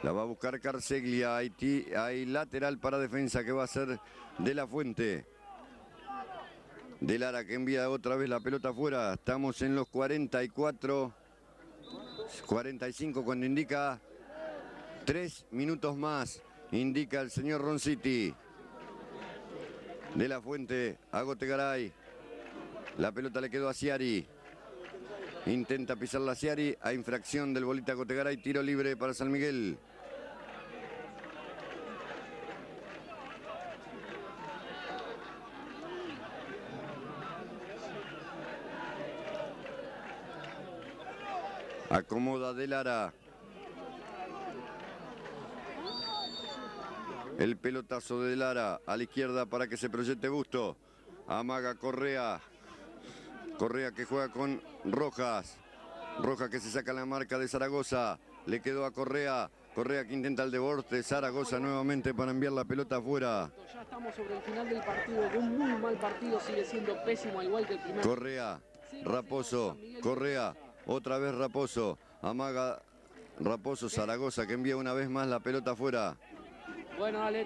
la va a buscar Carceglia, hay, tí, hay lateral para defensa que va a ser de la Fuente, de Lara que envía otra vez la pelota afuera, estamos en los cuarenta y cuatro, cuarenta y cinco cuando indica, tres minutos más. Indica el señor Roncitti. De la Fuente, Agotegaray. La pelota le quedó a Asiari. Intenta pisarla a Asiari. A infracción del bolita Agotegaray. Tiro libre para San Miguel. Acomoda de Lara. El pelotazo de Lara a la izquierda para que se proyecte Busto. Amaga Correa. Correa que juega con Rojas. Rojas que se saca la marca de Zaragoza. Le quedó a Correa. Correa que intenta el deporte. Zaragoza nuevamente para enviar la pelota afuera. Ya estamos sobre el final del partido. Un muy mal partido, sigue siendo pésimo, igual que el primero. Correa. Raposo. Correa. Otra vez Raposo. Amaga Raposo Zaragoza que envía una vez más la pelota afuera. Bueno, Ale.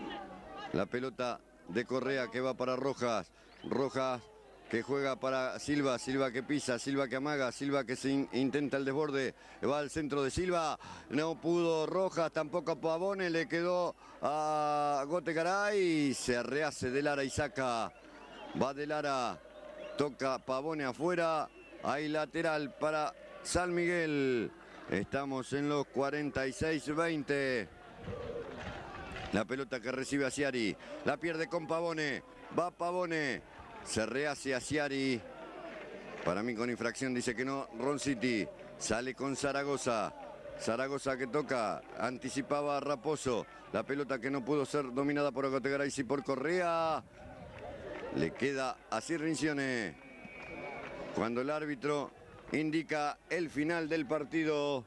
La pelota de Correa que va para Rojas. Rojas que juega para Silva. Silva que pisa, Silva que amaga, Silva que se in intenta el desborde. Va al centro de Silva. No pudo Rojas, tampoco a Pavone. Le quedó a Agotegaray. Se rehace de Lara y saca. Va de Lara. Toca Pavone afuera. Hay lateral para San Miguel. Estamos en los cuarenta y seis veinte. La pelota que recibe Asiari, la pierde con Pavone, va Pavone, se rehace Asiari, para mí con infracción dice que no, Roncitti, sale con Zaragoza, Zaragoza que toca, anticipaba a Raposo, la pelota que no pudo ser dominada por Agotegaray y por Correa, le queda a Cirrincione, cuando el árbitro indica el final del partido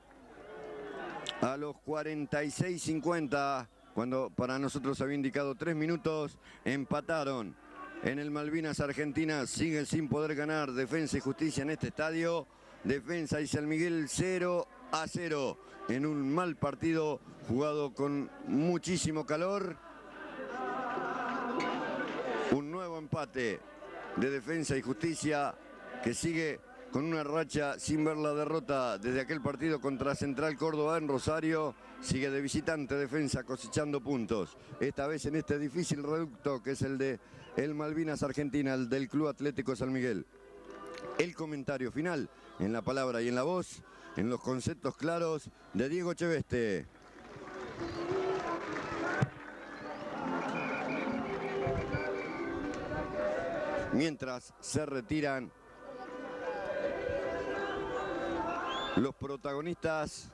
a los cuarenta y seis cincuenta. Cuando para nosotros había indicado tres minutos, empataron en el Malvinas Argentinas, siguen sin poder ganar Defensa y Justicia en este estadio, Defensa y San Miguel cero a cero en un mal partido jugado con muchísimo calor. Un nuevo empate de Defensa y Justicia, que sigue con una racha sin ver la derrota desde aquel partido contra Central Córdoba en Rosario. Sigue de visitante Defensa cosechando puntos, esta vez en este difícil reducto que es el de el Malvinas Argentina, el del Club Atlético San Miguel. El comentario final en la palabra y en la voz, en los conceptos claros de Diego Cheveste. Mientras se retiran los protagonistas .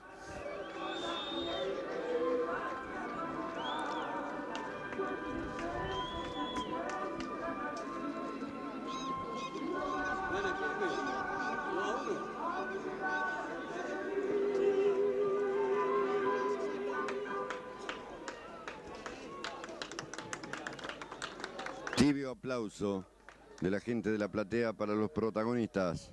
Tibio aplauso de la gente de la platea para los protagonistas.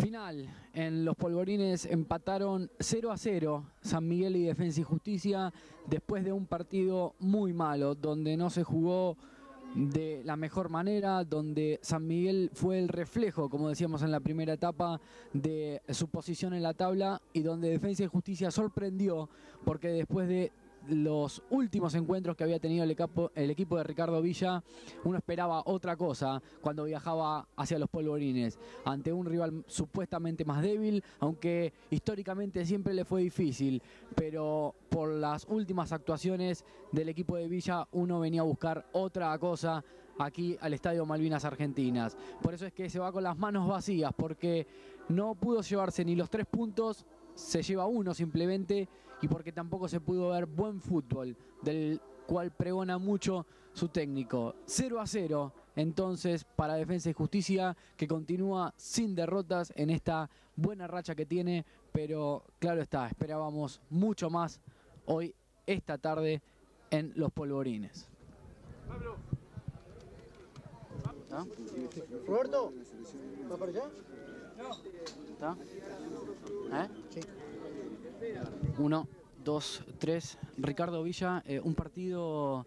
Final, en Los Polvorines empataron cero a cero San Miguel y Defensa y Justicia después de un partido muy malo, donde no se jugó de la mejor manera, donde San Miguel fue el reflejo, como decíamos en la primera etapa, de su posición en la tabla, y donde Defensa y Justicia sorprendió porque después de los últimos encuentros que había tenido el equipo, el equipo de Ricardo Villa, uno esperaba otra cosa cuando viajaba hacia Los Polvorines, ante un rival supuestamente más débil, aunque históricamente siempre le fue difícil, pero por las últimas actuaciones del equipo de Villa uno venía a buscar otra cosa aquí al Estadio Malvinas Argentinas. Por eso es que se va con las manos vacías, porque no pudo llevarse ni los tres puntos, se lleva uno simplemente, y porque tampoco se pudo ver buen fútbol, del cual pregona mucho su técnico. cero a cero, entonces, para Defensa y Justicia, que continúa sin derrotas en esta buena racha que tiene, pero claro está, esperábamos mucho más hoy, esta tarde, en Los Polvorines. Pablo. ¿Está? ¿Roberto? ¿Va para allá? ¿Está? ¿Eh? Sí. Uno, dos, tres. Ricardo Villa, eh, un partido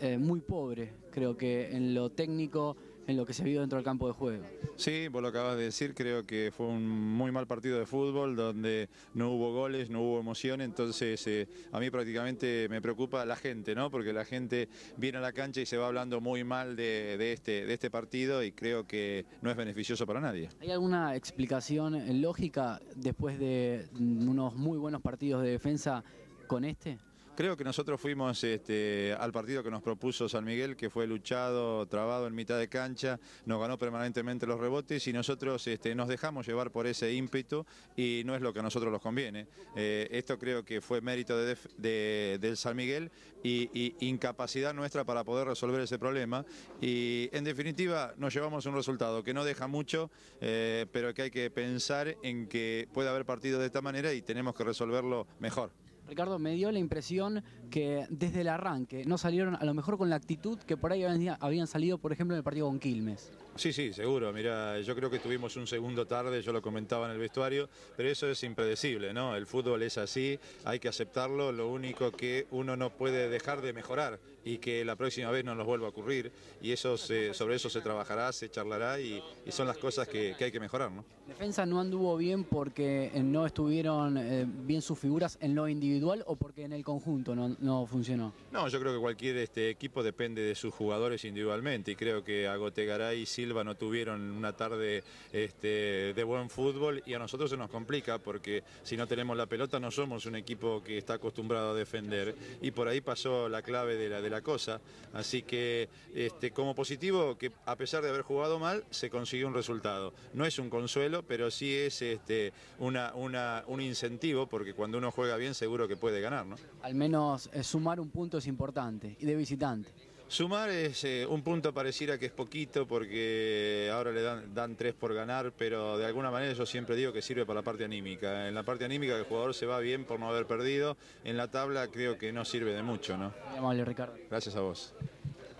eh, muy pobre, creo que en lo técnico, en lo que se vio dentro del campo de juego. Sí, vos lo acabas de decir, creo que fue un muy mal partido de fútbol, donde no hubo goles, no hubo emoción, entonces eh, a mí prácticamente me preocupa la gente, ¿no? Porque la gente viene a la cancha y se va hablando muy mal de, de, este, de este partido, y creo que no es beneficioso para nadie. ¿Hay alguna explicación lógica después de unos muy buenos partidos de defensa con este? Creo que nosotros fuimos este, al partido que nos propuso San Miguel, que fue luchado, trabado en mitad de cancha, nos ganó permanentemente los rebotes y nosotros este, nos dejamos llevar por ese ímpetu, y no es lo que a nosotros nos conviene. Eh, esto creo que fue mérito de, de, del San Miguel y, y incapacidad nuestra para poder resolver ese problema, y en definitiva nos llevamos un resultado que no deja mucho, eh, pero que hay que pensar en que puede haber partido de esta manera y tenemos que resolverlo mejor. Ricardo, me dio la impresión que desde el arranque no salieron a lo mejor con la actitud que por ahí habían salido, por ejemplo, en el partido con Quilmes. Sí, sí, seguro. Mirá, yo creo que tuvimos un segundo tarde, yo lo comentaba en el vestuario, pero eso es impredecible, ¿no? El fútbol es así, hay que aceptarlo, lo único que uno no puede dejar de mejorar y que la próxima vez no nos vuelva a ocurrir, y eso se, sobre eso se trabajará, se charlará, y, y son las cosas que, que hay que mejorar, ¿no? Defensa no anduvo bien porque no estuvieron eh, bien sus figuras en lo individual, o porque en el conjunto no, no funcionó. No, yo creo que cualquier este, equipo depende de sus jugadores individualmente, y creo que Agotegaray sí Silva no tuvieron una tarde este, de buen fútbol, y a nosotros se nos complica porque si no tenemos la pelota no somos un equipo que está acostumbrado a defender, y por ahí pasó la clave de la, de la cosa. Así que este, como positivo, que a pesar de haber jugado mal se consiguió un resultado. No es un consuelo, pero sí es este, una, una, un incentivo, porque cuando uno juega bien seguro que puede ganar, ¿no? Al menos eh, sumar un punto es importante, y de visitante. Sumar es eh, un punto, pareciera que es poquito porque ahora le dan, dan tres por ganar, pero de alguna manera yo siempre digo que sirve para la parte anímica. En la parte anímica el jugador se va bien por no haber perdido, en la tabla creo que no sirve de mucho, ¿no? Muy amable, Ricardo. Gracias a vos.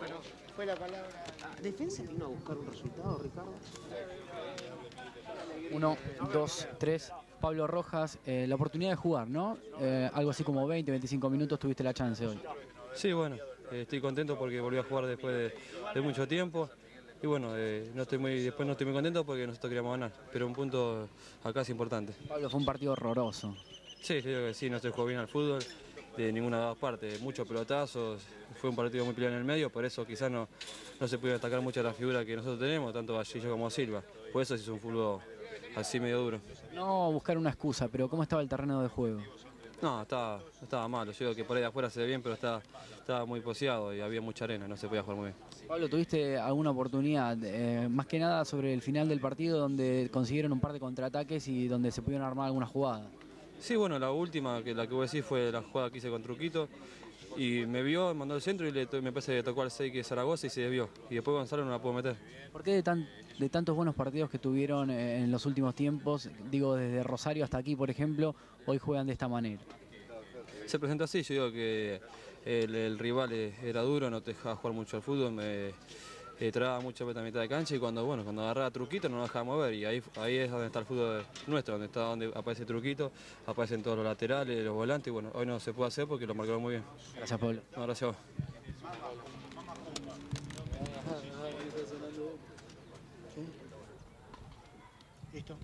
Bueno, fue la palabra. ¿Defensa vino a buscar un resultado, Ricardo? Uno, dos, tres. Pablo Rojas, eh, la oportunidad de jugar, ¿no? Eh, algo así como veinte, veinticinco minutos tuviste la chance hoy. Sí, bueno. Estoy contento porque volví a jugar después de, de mucho tiempo y bueno, eh, no estoy muy, después no estoy muy contento porque nosotros queríamos ganar, pero un punto acá es importante. Pablo, fue un partido horroroso. Sí, sí, no se jugó bien al fútbol de ninguna de las partes, muchos pelotazos, fue un partido muy peleado en el medio, por eso quizás no, no se pudo destacar mucho la figura que nosotros tenemos, tanto Galleguillo como Silva, por eso se hizo un fútbol así medio duro. No buscar una excusa, pero ¿cómo estaba el terreno de juego? No, estaba, estaba malo. Yo digo que por ahí de afuera se ve bien, pero estaba, estaba muy poseado y había mucha arena, no se podía jugar muy bien. Pablo, ¿tuviste alguna oportunidad? Eh, más que nada sobre el final del partido donde consiguieron un par de contraataques y donde se pudieron armar alguna jugada. Sí, bueno, la última, que la que voy a decir fue la jugada que hice con Truquito y me vio, mandó al centro y le, me parece que tocó al seis que es Zaragoza y se desvió. Y después Gonzalo no la pudo meter. ¿Por qué de tan... de tantos buenos partidos que tuvieron en los últimos tiempos, digo desde Rosario hasta aquí por ejemplo, hoy juegan de esta manera? Se presentó así, yo digo que el, el rival era duro, no te dejaba jugar mucho al fútbol, me eh, trababa mucho a la mitad de cancha y cuando bueno cuando agarraba Truquito no lo dejaba mover y ahí, ahí es donde está el fútbol nuestro, donde está donde aparece Truquito, aparecen todos los laterales, los volantes y bueno, hoy no se puede hacer porque lo marcaron muy bien. Gracias Pablo. No, gracias a vos. Listo.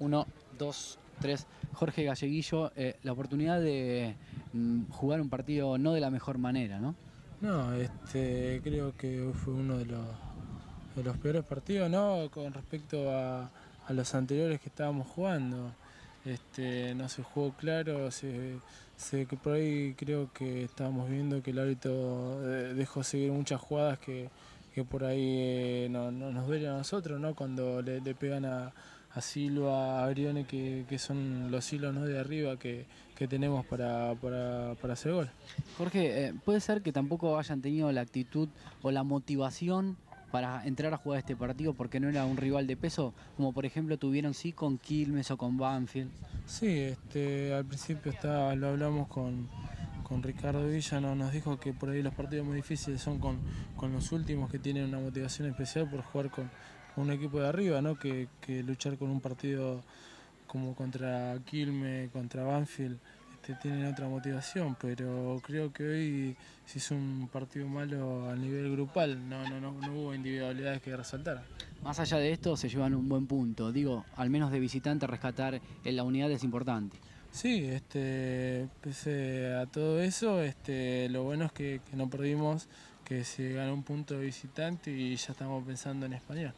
Uno, dos, tres. Jorge Galleguillo, eh, la oportunidad de mm, jugar un partido no de la mejor manera, ¿no? No, este, creo que fue uno de los, de los peores partidos, ¿no? Con respecto a, a los anteriores que estábamos jugando. Este, no se jugó claro, se, se, por ahí creo que estábamos viendo que el árbitro dejó seguir muchas jugadas que, que por ahí eh, no, no, nos duele a nosotros, ¿no? Cuando le, le pegan a... a Silva, a Grioni, que, que son los hilos, ¿no?, de arriba que, que tenemos para, para, para hacer gol. Jorge, eh, ¿puede ser que tampoco hayan tenido la actitud o la motivación para entrar a jugar este partido porque no era un rival de peso, como por ejemplo tuvieron sí con Quilmes o con Banfield? Sí, este, al principio está, lo hablamos con, con Ricardo Villa, ¿no? Nos dijo que por ahí los partidos muy difíciles son con, con los últimos, que tienen una motivación especial por jugar con un equipo de arriba, ¿no? Que, que luchar con un partido como contra Quilmes, contra Banfield, este, tienen otra motivación, pero creo que hoy se hizo un partido malo a nivel grupal, no, no, no, no hubo individualidades que resaltar. Más allá de esto se llevan un buen punto, digo, al menos de visitante rescatar en la unidad es importante. Sí, este, pese a todo eso, este, lo bueno es que, que no perdimos, que se ganó un punto de visitante y ya estamos pensando en español.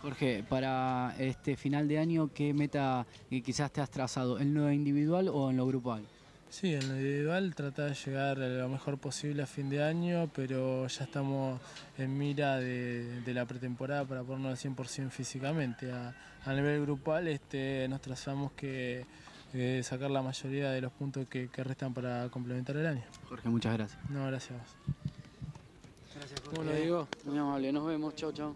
Jorge, para este final de año, ¿qué meta quizás te has trazado? ¿En lo individual o en lo grupal? Sí, en lo individual trata de llegar lo mejor posible a fin de año, pero ya estamos en mira de, de la pretemporada para ponernos al cien por ciento físicamente. A, a nivel grupal este, nos trazamos que eh, sacar la mayoría de los puntos que, que restan para complementar el año. Jorge, muchas gracias. No, gracias a vos. Gracias, Jorge. ¿Cómo lo digo? Muy amable, nos vemos, chau, chau.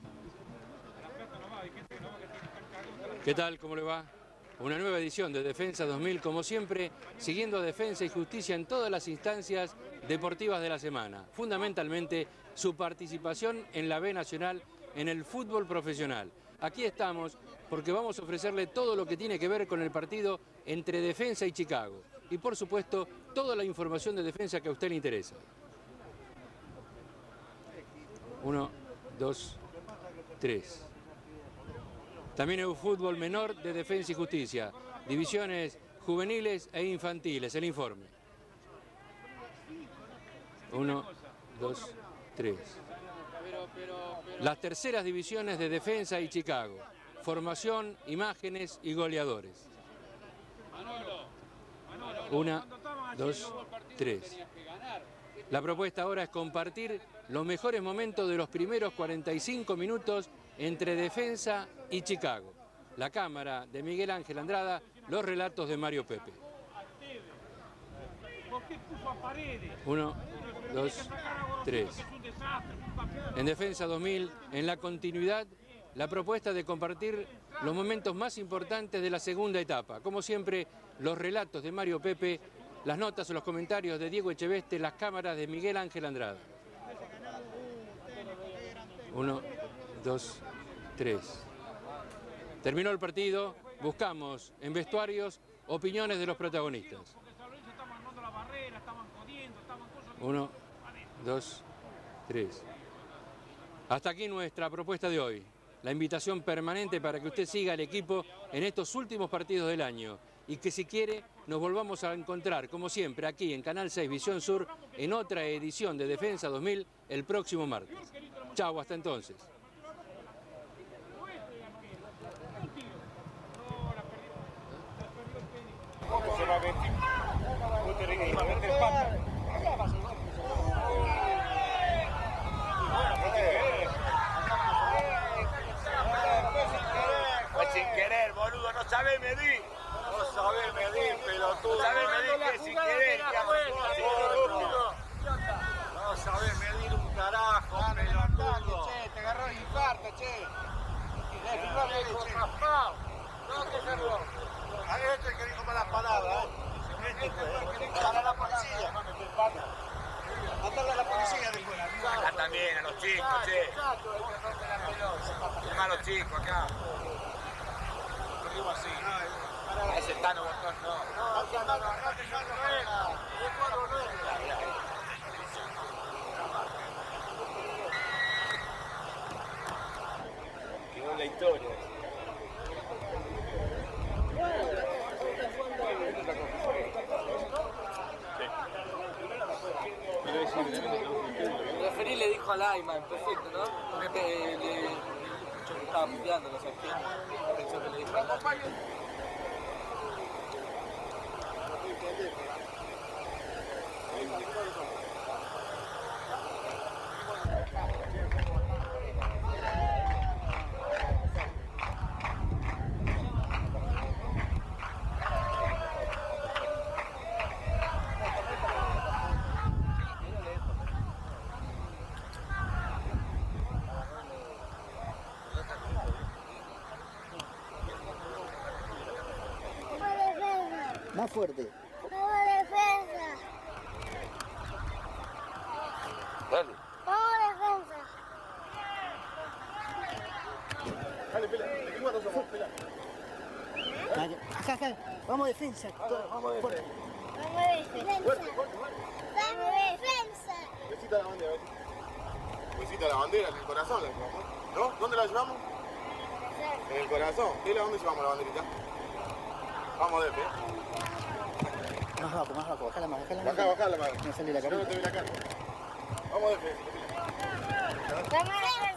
¿Qué tal? ¿Cómo le va? Una nueva edición de Defensa dos mil, como siempre, siguiendo a Defensa y Justicia en todas las instancias deportivas de la semana. Fundamentalmente, su participación en la B Nacional en el fútbol profesional. Aquí estamos porque vamos a ofrecerle todo lo que tiene que ver con el partido entre Defensa y Chicago. Y, por supuesto, toda la información de Defensa que a usted le interesa. Uno, dos, tres. También hay un fútbol menor de Defensa y Justicia, divisiones juveniles e infantiles, el informe. Uno, dos, tres. Las terceras divisiones de Defensa y Chicago, formación, imágenes y goleadores. Una, dos, tres. La propuesta ahora es compartir los mejores momentos de los primeros cuarenta y cinco minutos entre Defensa y Chicago. La cámara de Miguel Ángel Andrada, los relatos de Mario Pepe. Uno, dos, tres. En Defensa dos mil, en la continuidad, la propuesta de compartir los momentos más importantes de la segunda etapa. Como siempre, los relatos de Mario Pepe, las notas o los comentarios de Diego Echeveste, las cámaras de Miguel Ángel Andrade. Uno, dos, tres. Terminó el partido, buscamos en vestuarios opiniones de los protagonistas. Uno, dos, tres. Hasta aquí nuestra propuesta de hoy. La invitación permanente para que usted siga al equipo en estos últimos partidos del año y que si quiere nos volvamos a encontrar, como siempre, aquí en Canal seis Visión Sur en otra edición de Defensa dos mil el próximo martes. Chau, hasta entonces. Sin querer, boludo, no sabés medir. No sabés medir, pelotudo. No sabés medir que sin querer. No sabés medir un carajo, pelotudo. Te agarró el infarto, che. No, que se robó. Hay gente que dijo malas palabras, ¿eh? Para la policía. Matarle a la policía después. Acá también, a los chicos, che. A los chicos acá. Así. A ese Tano Botón no. No, no, no, no, no, no. Quedó la historia. El referí le dijo a Lyman, perfecto, ¿no? Porque estaba puteando, no sé qué. Pensó que le dijo a Más fuerte. ¡Vamos Defensa! Dale. ¡Vamos Defensa! Dale, pela. ¿De qué guarda somos? Pela. Acá, acá. Vamos Defensa. Vamos Defensa. Vamos Defensa. Vamos Defensa. Besita la bandera. Besita la bandera, en el corazón la llevamos. ¿No? ¿Dónde la llevamos? En el corazón. ¿Y dónde llevamos la banderita? Vamos Defensa. Más bajo, más bajo, bajala más, bajala más. Bajá, bajá la mano. No sale la cara. Yo no te vi la cara. Vamos de frente.